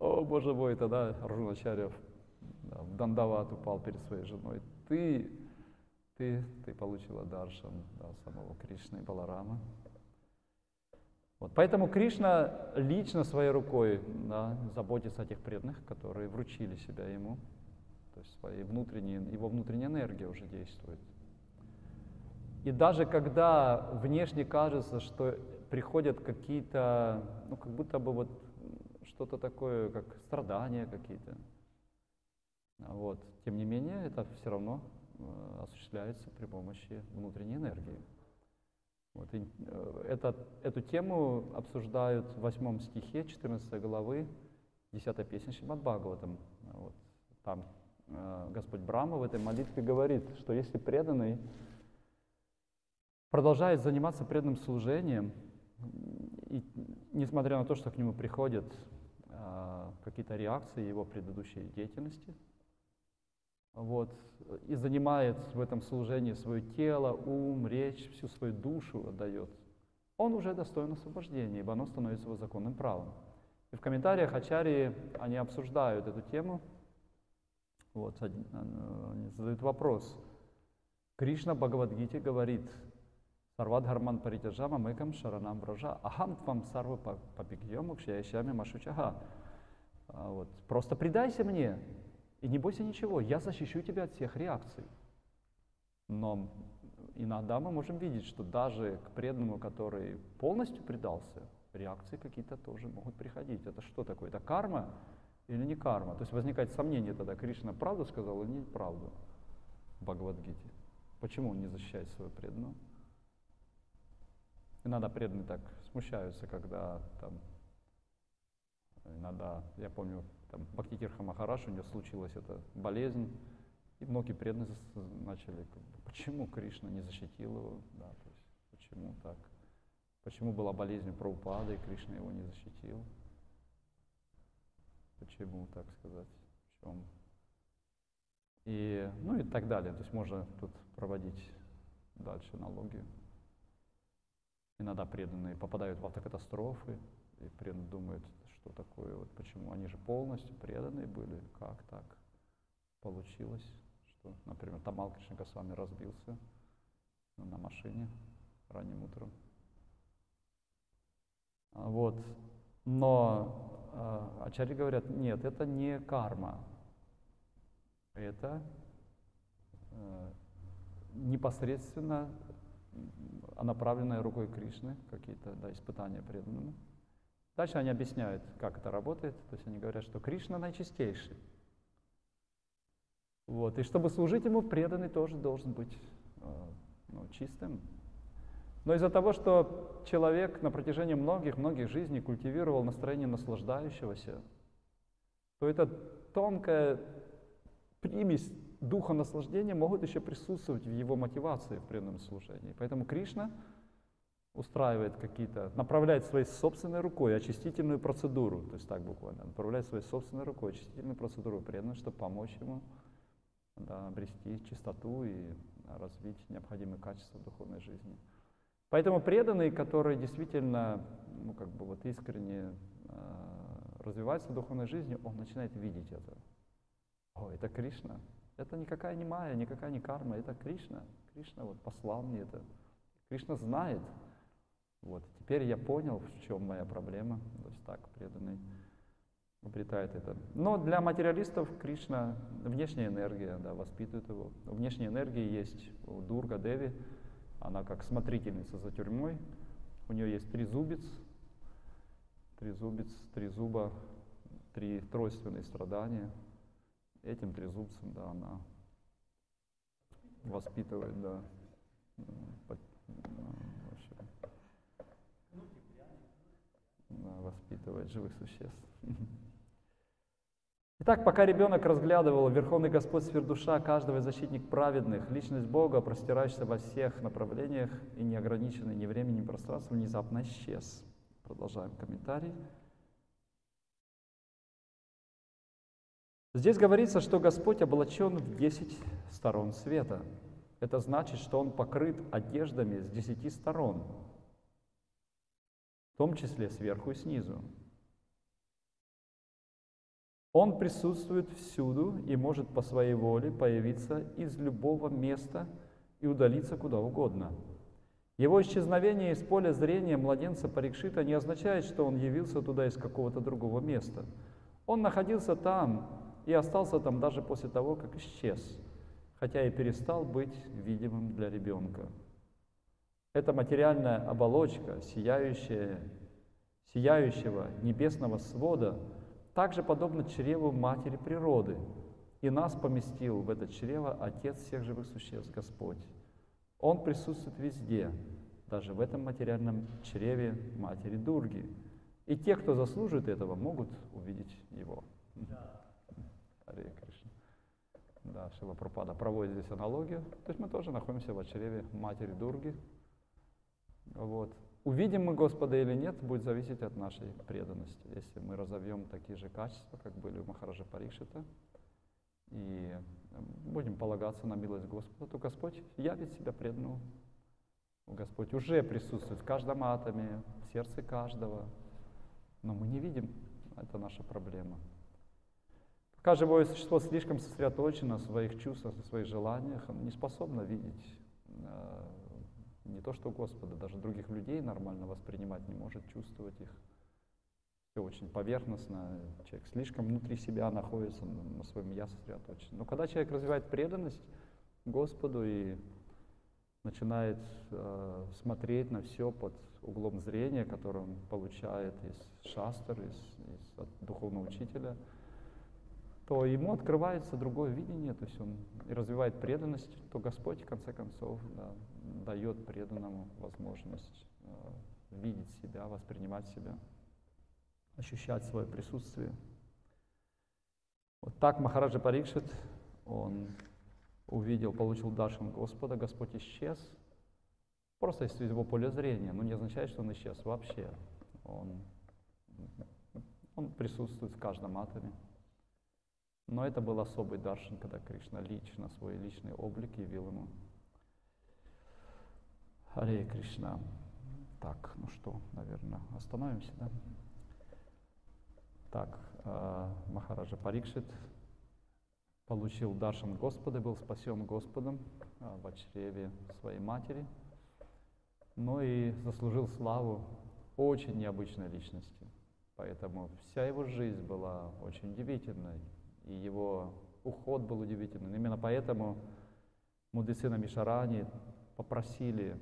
О, боже мой, тогда Арджуначарья в дандават упал перед своей женой. Ты получила даршан, да, самого Кришны, Баларама. Вот. Поэтому Кришна лично своей рукой, да, заботится о тех преданных, которые вручили себя ему. То есть его внутренняя энергия уже действует. И даже когда внешне кажется, что приходят какие-то, ну, как будто бы вот что-то такое, как страдания какие-то, вот, тем не менее, это все равно осуществляется при помощи внутренней энергии. Вот. Эту тему обсуждают в 8 стихе 14 главы 10 песни Шримад-Бхагаватам. Вот. Там Господь Брама в этой молитве говорит, что если преданный продолжает заниматься преданным служением, и, несмотря на то, что к нему приходят какие-то реакции его предыдущей деятельности, вот, и занимает в этом служении свое тело, ум, речь, всю свою душу отдает, он уже достоин освобождения, ибо оно становится его законным правом. И в комментариях ачарьи, они обсуждают эту тему, вот, они задают вопрос. Кришна в Бхагавад-гите говорит: «Сарвадхарман паритяджама мэкам шаранам вража, ахам твам сарва папикьё мукшаящами машучага». Вот. «Просто предайся мне и не бойся ничего, я защищу тебя от всех реакций». Но иногда мы можем видеть, что даже к преданному, который полностью предался, реакции какие-то тоже могут приходить. Это что такое? Это карма или не карма? То есть возникает сомнение тогда, Кришна правду сказал или неправду в Бхагавад-гите. Почему он не защищает своего преданного? Иногда преданные так смущаются, когда там... Иногда, я помню, там, Бхактиведанта Махарадж, у него случилась эта болезнь, и многие преданные начали, почему Кришна не защитил его, да, то есть, почему так, почему была болезнь Прабхупады, и Кришна его не защитил, почему, так сказать, в чем, и, ну и так далее, то есть можно тут проводить дальше аналогию. Иногда преданные попадают в автокатастрофы, и преданные думают, что такое, вот почему они же полностью преданные были, как так получилось, что, например, Тамал Кришна Госвами разбился на машине ранним утром. Вот. Но ачарьи говорят, нет, это не карма, это непосредственно направленная рукой Кришны какие-то, да, испытания преданному. Дальше они объясняют, как это работает, то есть они говорят, что Кришна наичистейший. Вот. И чтобы служить ему, преданный тоже должен быть чистым. Но из-за того, что человек на протяжении многих жизней культивировал настроение наслаждающегося, то эта тонкая примесь духа наслаждения могут еще присутствовать в его мотивации в преданном служении. Поэтому Кришна устраивает какие-то, направляет своей собственной рукой очистительную процедуру, то есть так буквально, направляет своей собственной рукой очистительную процедуру преданным, чтобы помочь ему, да, обрести чистоту и развить необходимые качества в духовной жизни. Поэтому преданный, который действительно, ну, как бы вот искренне развивается в духовной жизни, он начинает видеть это. О, это Кришна, это никакая не майя, никакая не карма, это Кришна. Кришна вот послал мне это. Кришна знает, Вот. Теперь я понял, в чем моя проблема. То есть так преданный обретает это. Но для материалистов Кришна внешняя энергия, да, воспитывает его. Внешняя энергия есть у Дурга Деви, она как смотрительница за тюрьмой. У нее есть трезубец, три зуба, три тройственные страдания. Этим трезубцем, да, она воспитывает, да. Воспитывает живых существ. Итак, пока ребенок разглядывал, Верховный Господь Сверхдуша, каждого защитник праведных, личность Бога, простирающаяся во всех направлениях и не ограниченный ни временем, ни пространством, внезапно исчез. Продолжаем комментарий. Здесь говорится, что Господь облачен в 10 сторон света. Это значит, что Он покрыт одеждами с 10 сторон, в том числе сверху и снизу. Он присутствует всюду и может по своей воле появиться из любого места и удалиться куда угодно. Его исчезновение из поля зрения младенца Парикшита не означает, что он явился туда из какого-то другого места. Он находился там и остался там даже после того, как исчез, хотя и перестал быть видимым для ребенка. Это материальная оболочка сияющего небесного свода, также подобно чреву Матери Природы, и нас поместил в это чрево Отец всех живых существ, Господь. Он присутствует везде, даже в этом материальном чреве Матери Дурги. И те, кто заслуживает этого, могут увидеть его. Харе Кришна. Да, Шрила Прабхупада проводит здесь аналогию. То есть мы тоже находимся в чреве Матери Дурги. Вот. Увидим мы Господа или нет, будет зависеть от нашей преданности. Если мы разовьем такие же качества, как были у Махараджа Парикшита, и будем полагаться на милость Господа, то Господь явит себя преданному. Господь уже присутствует в каждом атоме, в сердце каждого, но мы не видим, это наша проблема. Пока живое существо слишком сосредоточено в своих чувствах, в своих желаниях, оно не способно видеть не то что Господа, даже других людей нормально воспринимать не может, чувствовать их. Все очень поверхностно, человек слишком внутри себя находится, на своем «я» сосредоточен. Но когда человек развивает преданность Господу и начинает смотреть на все под углом зрения, который он получает из шастр, от духовного учителя, то ему открывается другое видение, то есть он развивает преданность, то Господь, в конце концов, да, дает преданному возможность видеть себя, воспринимать себя, ощущать свое присутствие. Вот так Махараджа Парикшит, он увидел, получил даршан Господа, Господь исчез, просто из его поля зрения, но не означает, что он исчез вообще. Он присутствует в каждом атоме. Но это был особый даршан, когда Кришна лично, свой личный облик явил ему. Харе Кришна. Так, ну что, наверное, остановимся, да? Так, Махараджа Парикшит получил даршан Господа, был спасен Господом в чреве своей матери, но и заслужил славу очень необычной личности. Поэтому вся его жизнь была очень удивительной. И его уход был удивительным. Именно поэтому мудрецы на Мишарани попросили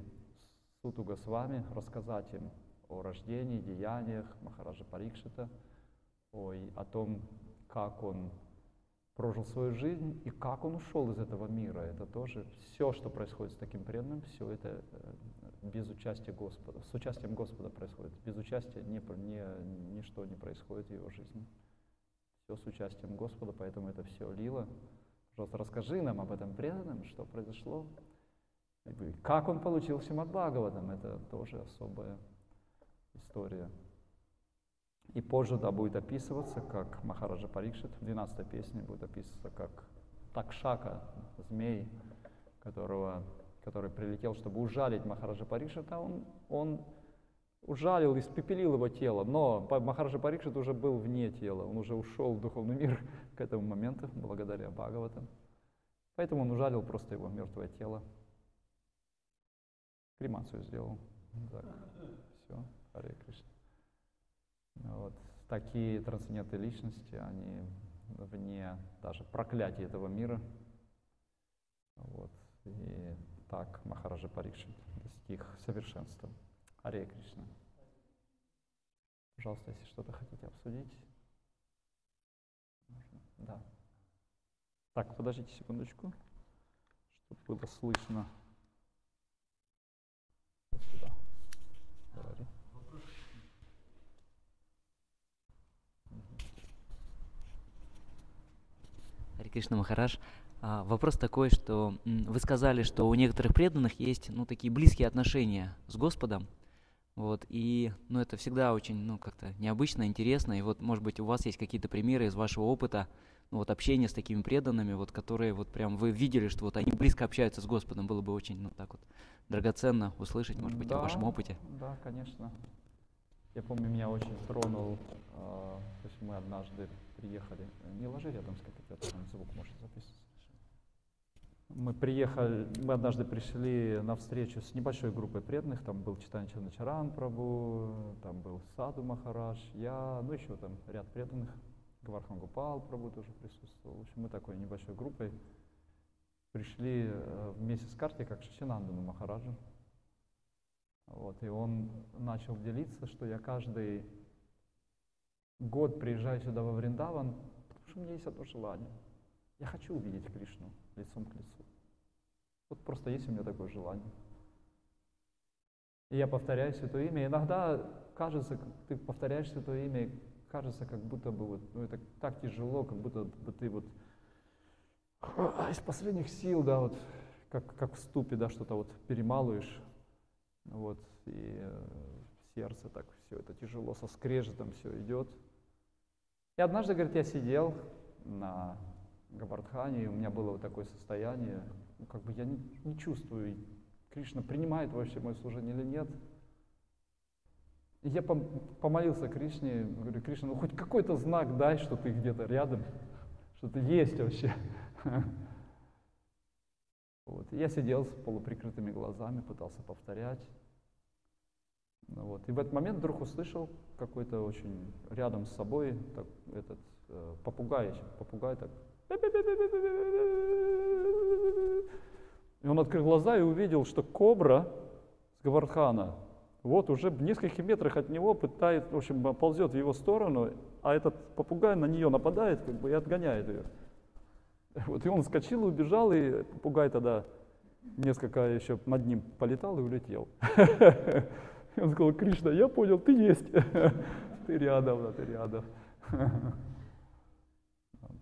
Суту Госвами рассказать им о рождении, деяниях Махараджа Парикшита, о том, как он прожил свою жизнь и как он ушел из этого мира. Это тоже все, что происходит с таким преданным, все это без участия Господа, с участием Господа происходит. Без участия ничто не происходит в его жизни. Все с участием Господа, поэтому это все лила. Пожалуйста, расскажи нам об этом преданном, что произошло, и как он получил Шримад-Бхагаватам. Это тоже особая история. И позже, да, будет описываться, как Махараджа Парикшит, в 12-й песне будет описываться, как Такшака, змей, который прилетел, чтобы ужалить Махараджа Парикшита, он ужалил, испепелил его тело, но Махараджа Парикшит уже был вне тела, он уже ушел в духовный мир к этому моменту, благодаря Бхагаватам. Поэтому он ужалил просто его мертвое тело. Кремацию сделал. Так, все, Харе Кришна. Вот. Такие трансцендентные личности, они вне даже проклятия этого мира. Вот. И так Махараджа Парикшит достиг совершенства. Харе Кришна. Пожалуйста, если что-то хотите обсудить. Можно? Да. Так, подождите секундочку, чтобы было слышно. Вот сюда. Говори. Харе Кришна Махарадж. Вопрос такой, что вы сказали, что у некоторых преданных есть, ну, такие близкие отношения с Господом. Вот, и, ну, это всегда очень, ну, как-то необычно, интересно, и вот, может быть, у вас есть какие-то примеры из вашего опыта, ну, вот, общения с такими преданными, вот, которые, вот, прям вы видели, что вот они близко общаются с Господом, было бы очень, ну, так вот, драгоценно услышать, может быть, да, о вашем опыте. Да, конечно. Я помню, меня очень тронул, то есть мы однажды приехали, не ложи рядом с капитаном, звук может записываться. Мы однажды пришли на встречу с небольшой группой преданных, там был Чайтанья Чаранаран Прабху, там был Саду Махарадж, я, ну еще там ряд преданных, Говардхан Гопал Прабху тоже присутствовал. В общем, мы такой небольшой группой пришли вместе с Картикой к Шичинандану Махараджу. Вот, и он начал делиться, что я каждый год приезжаю сюда во Вриндаван, потому что у меня есть одно желание. Я хочу увидеть Кришну лицом к лицу. Вот просто есть у меня такое желание. И я повторяю Святое Имя. Иногда кажется, ты повторяешь Святое Имя, и кажется, как будто бы, вот, ну, это так тяжело, как будто бы ты вот из последних сил, да, вот, как в ступе, да, что-то вот перемалываешь, вот, и в сердце так все это тяжело, со скрежетом все идет. И однажды, говорит, я сидел на Говардхане, у меня было вот такое состояние, ну, как бы я не чувствую, Кришна принимает вообще мое служение или нет. И я помолился Кришне, говорю, Кришна, ну хоть какой-то знак дай, что ты где-то рядом, что ты есть вообще. Вот. Я сидел с полуприкрытыми глазами, пытался повторять. Вот. И в этот момент вдруг услышал какой-то очень рядом с собой так, этот попугай так. И он открыл глаза и увидел, что кобра с Говардхана вот уже в нескольких метрах от него пытает, в общем, ползет в его сторону, а этот попугай на нее нападает, как бы, и отгоняет ее. Вот, и он вскочил, убежал, и попугай тогда несколько еще над ним полетал и улетел. И он сказал, Кришна, я понял, ты есть, ты рядом, да, ты рядом.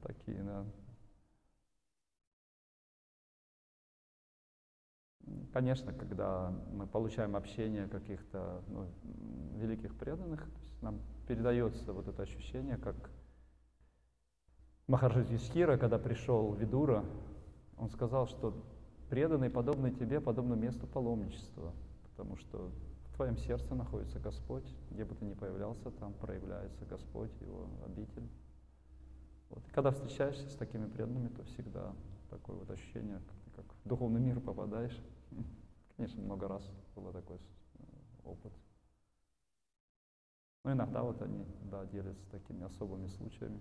Такие, да. Конечно, когда мы получаем общение каких-то, ну, великих преданных, то есть нам передается вот это ощущение, как Махараджа Юдхишthира, когда пришел Видура, он сказал, что преданный подобный тебе, подобно месту паломничества, потому что в твоем сердце находится Господь, где бы ты ни появлялся, там проявляется Господь, Его обитель. Вот. И когда встречаешься с такими преданными, то всегда такое вот ощущение, как в духовный мир попадаешь. Конечно, много раз был такой опыт. Но иногда вот они, да, делятся такими особыми случаями.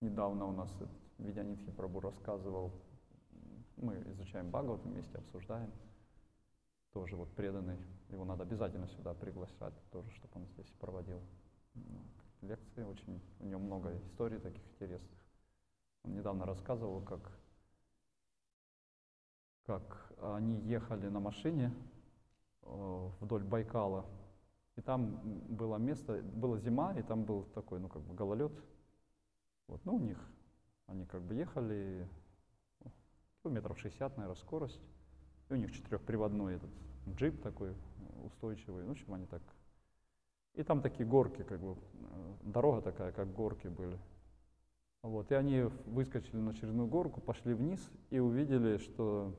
Недавно у нас Видянитхи Прабху рассказывал, мы изучаем Бхагавад, вместе обсуждаем. Тоже вот преданный, его надо обязательно сюда приглашать, тоже, чтобы он здесь проводил лекции, очень, у него много историй таких интересных. Он недавно рассказывал, как они ехали на машине вдоль Байкала, и там было место, была зима, и там был такой, ну, как бы гололед. Вот, ну, у них, они как бы ехали, ну, километров 60, наверное, скорость, и у них четырехприводной этот джип такой устойчивый, ну, в общем, они так. И там такие горки, как бы, дорога такая, как горки были. Вот, и они выскочили на очередную горку, пошли вниз и увидели, что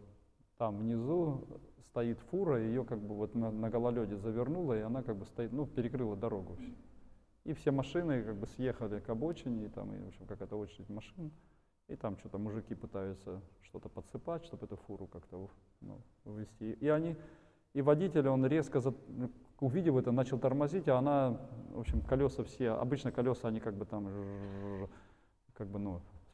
там внизу стоит фура, ее как бы вот на гололеде завернула, и она как бы стоит, ну, перекрыла дорогу. И все машины как бы съехали к обочине, и там, в общем, какая-то очередь машин. И там что-то мужики пытаются что-то подсыпать, чтобы эту фуру как-то увести. И водитель, он резко, увидев это, начал тормозить, а она, в общем, колеса все, обычно колеса, они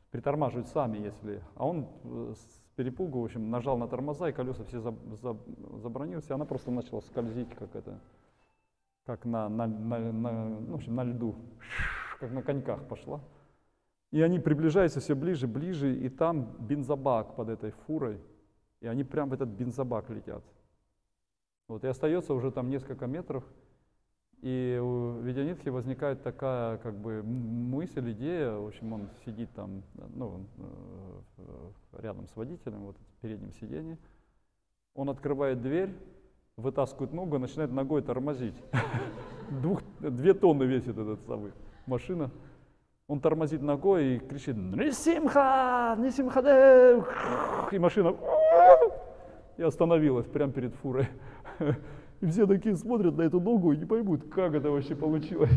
притормаживают сами, если... А он с перепугу, в общем, нажал на тормоза, и колеса все забронились, и она просто начала скользить, как на льду, как на коньках пошла. И они приближаются все ближе, ближе, и там бензобак под этой фурой, и они прям в этот бензобак летят. Вот, и остается уже там несколько метров, и у Ведянитхи возникает такая мысль, идея, в общем, он сидит там, рядом с водителем, вот в переднем сиденье, он открывает дверь, вытаскивает ногу, начинает ногой тормозить. 2 тонны весит этот самый машина. Он тормозит ногой и кричит: «Нисимха! Нисимхадев!» И машина и остановилась прямо перед фурой. И все такие смотрят на эту ногу и не поймут, как это вообще получилось.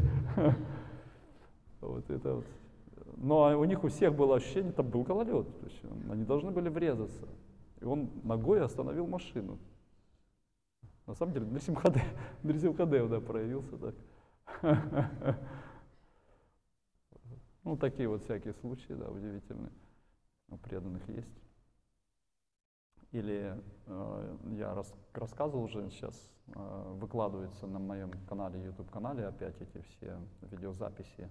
Но у них у всех было ощущение, там был гололед, они должны были врезаться. И он ногой остановил машину. На самом деле Нрисимхадев проявился так. Ну, такие вот всякие случаи, да, удивительные, у преданных есть. Или я рассказывал уже, сейчас выкладываются на моем канале, YouTube-канале, опять эти все видеозаписи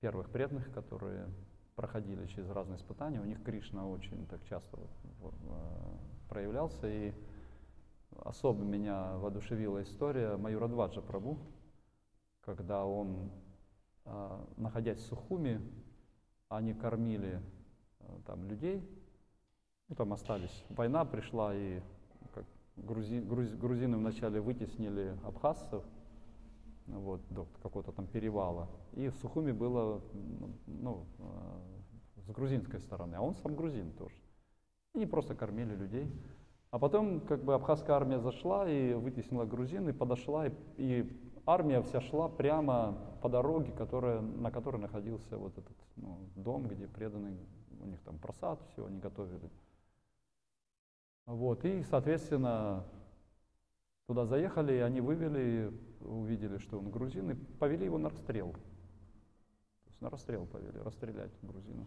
первых преданных, которые проходили через разные испытания. У них Кришна очень так часто проявлялся, и особо меня воодушевила история Майюрадхваджа Прабху, когда он, находясь в Сухуми, они кормили там людей, там остались. Война пришла, и грузины вначале вытеснили абхазцев до какого-то там перевала. И в Сухуми было с грузинской стороны, а он сам грузин тоже. И они просто кормили людей. А потом абхазская армия зашла и вытеснила грузин, и подошла, и армия вся шла прямо по дороге, на которой находился вот этот дом, где преданные, у них там просад, все, они готовили. И, соответственно, туда заехали, и они вывели, увидели, что он грузин, и повели его на расстрел. То есть на расстрел повели, расстрелять грузина.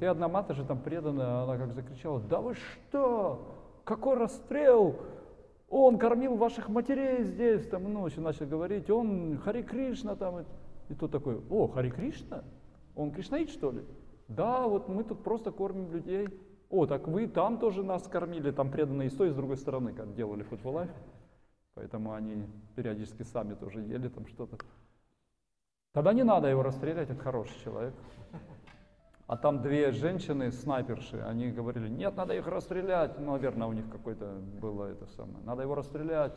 И одна матушка там преданная, она как закричала: «Да вы что? Какой расстрел? Он кормил ваших матерей здесь», начал говорить, он Хари Кришна там. И тут такой: «О, Хари Кришна? Он кришнаит, что ли? Да, вот мы тут просто кормим людей». «О, так вы там тоже нас кормили, там преданные с той и с другой стороны, как делали футболайф». Поэтому они периодически сами тоже ели там что-то. Тогда не надо его расстрелять, это хороший человек. А там 2 женщины, снайперши, они говорили: «Нет, надо их расстрелять». Наверное, у них какое-то было это самое. Надо его расстрелять.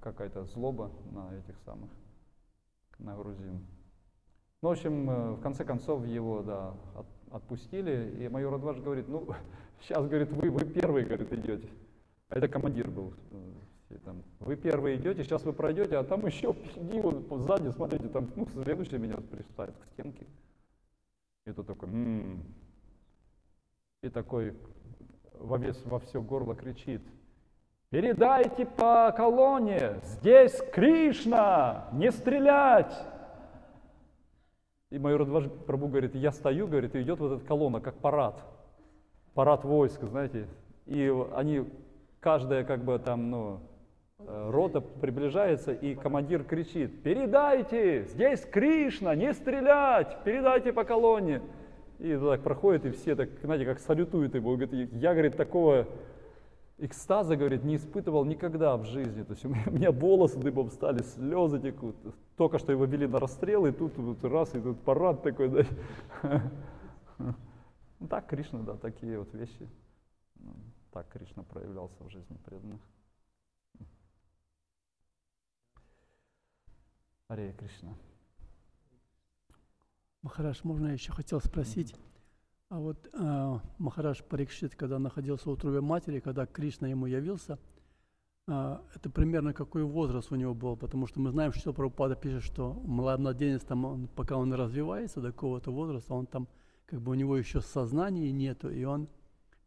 Какая-то злоба на этих самых, на грузин. Ну, в общем, в конце концов его, да, отпустили. И Майюрадхваджа говорит: «Ну, сейчас, говорит, вы первые, говорит, идете». А это командир был. «Вы первые идете, сейчас вы пройдете, а там еще впереди, вот сзади, смотрите, там следующий меня приставит к стенке». И тут такой: И такой во все горло кричит: «Передайте по колонне, здесь Кришна, не стрелять!» И Майюрадхваджа Прабху говорит: «Я стою, говорит, и идет вот эта колонна, как парад войск, знаете». И они, каждая рота приближается, и командир кричит: «Передайте! Здесь Кришна! Не стрелять! Передайте по колонне!» И так проходит, и все так, знаете, как салютуют его. Говорит: «Я, говорит, такого экстаза, говорит, не испытывал никогда в жизни. То есть у меня волосы дыбом стали, слезы текут. Только что его вели на расстрел, и тут вот раз, и тут парад такой». Да. Так Кришна, да, такие вот вещи. Так Кришна проявлялся в жизни преданных. Харе Кришна. Махарадж, можно я еще хотел спросить? А вот Махарадж Парикшит, когда находился в утробе матери, когда Кришна ему явился, это примерно какой возраст у него был, потому что мы знаем, что Прабхупада пишет, что младенец, там, он, пока он развивается до какого-то возраста, он там, как бы у него еще сознания нету, и он,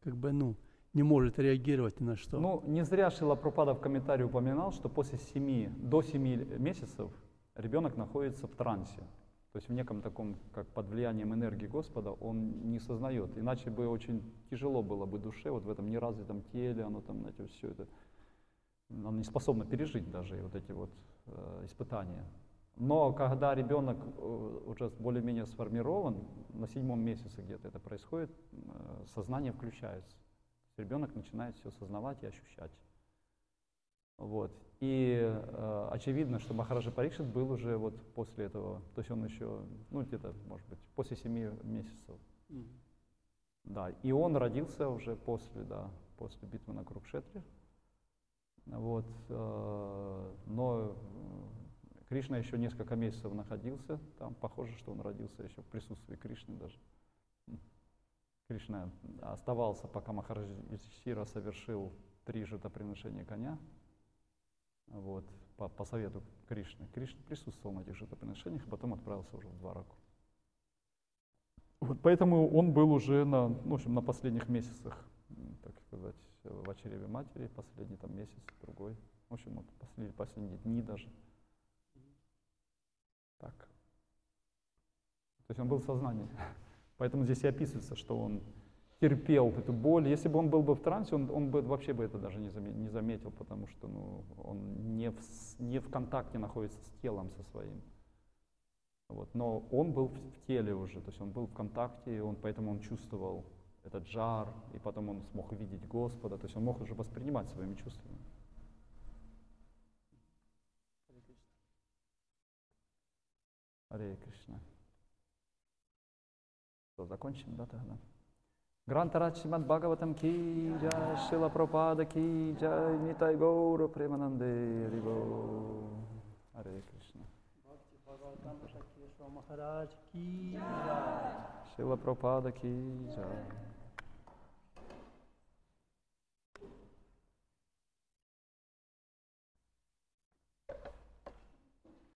как бы, ну, не может реагировать ни на что. Ну, не зря Шрила Прабхупада в комментарии упоминал, что после до 7 месяцев ребенок находится в трансе. То есть в неком таком, как под влиянием энергии Господа, он не сознает. Иначе бы очень тяжело было бы душе, вот в этом неразвитом теле, оно там, знаете, все это, оно не способно пережить даже вот эти вот испытания. Но когда ребенок уже более-менее сформирован, на 7-м месяце где-то это происходит, сознание включается. Ребенок начинает все осознавать и ощущать. Вот. И очевидно, что Махараджа Парикшит был уже вот после этого, то есть он еще, ну где-то, может быть, после 7 месяцев. Да, и он родился уже после, да, после битвы на Курукшетре. Вот, но Кришна еще несколько месяцев находился там, похоже, что он родился еще в присутствии Кришны даже. Кришна оставался, пока Махараджа Парикшит совершил 3 жертвоприношения коня. Вот, по совету Кришны. Кришна присутствовал на этих жертвоприношениях, а потом отправился уже в Двараку. Вот, поэтому он был уже на, ну, в общем, на последних месяцах, так сказать, в очреве матери, последний там месяц, другой. В общем, вот, последние дни даже. Так. То есть он был в сознании. Поэтому здесь и описывается, что он терпел эту боль. Если бы он был бы в трансе, он бы вообще бы это даже не заметил, потому что, ну, он не в контакте находится с телом со своим. Вот. Но он был в теле уже, то есть он был в контакте, и поэтому он чувствовал этот жар, и потом он смог видеть Господа, то есть он мог уже воспринимать своими чувствами. Харе Кришна. Что, закончим, да, тогда? Грантарадж Шримад-Бхагаватам ки джай, Шрила Прабхупада ки джай, Нитай Гаура Премананде Хари Гол. Харе Кришна. Бхактиведанта Свами Махарадж ки джай, Шрила Прабхупада ки джай.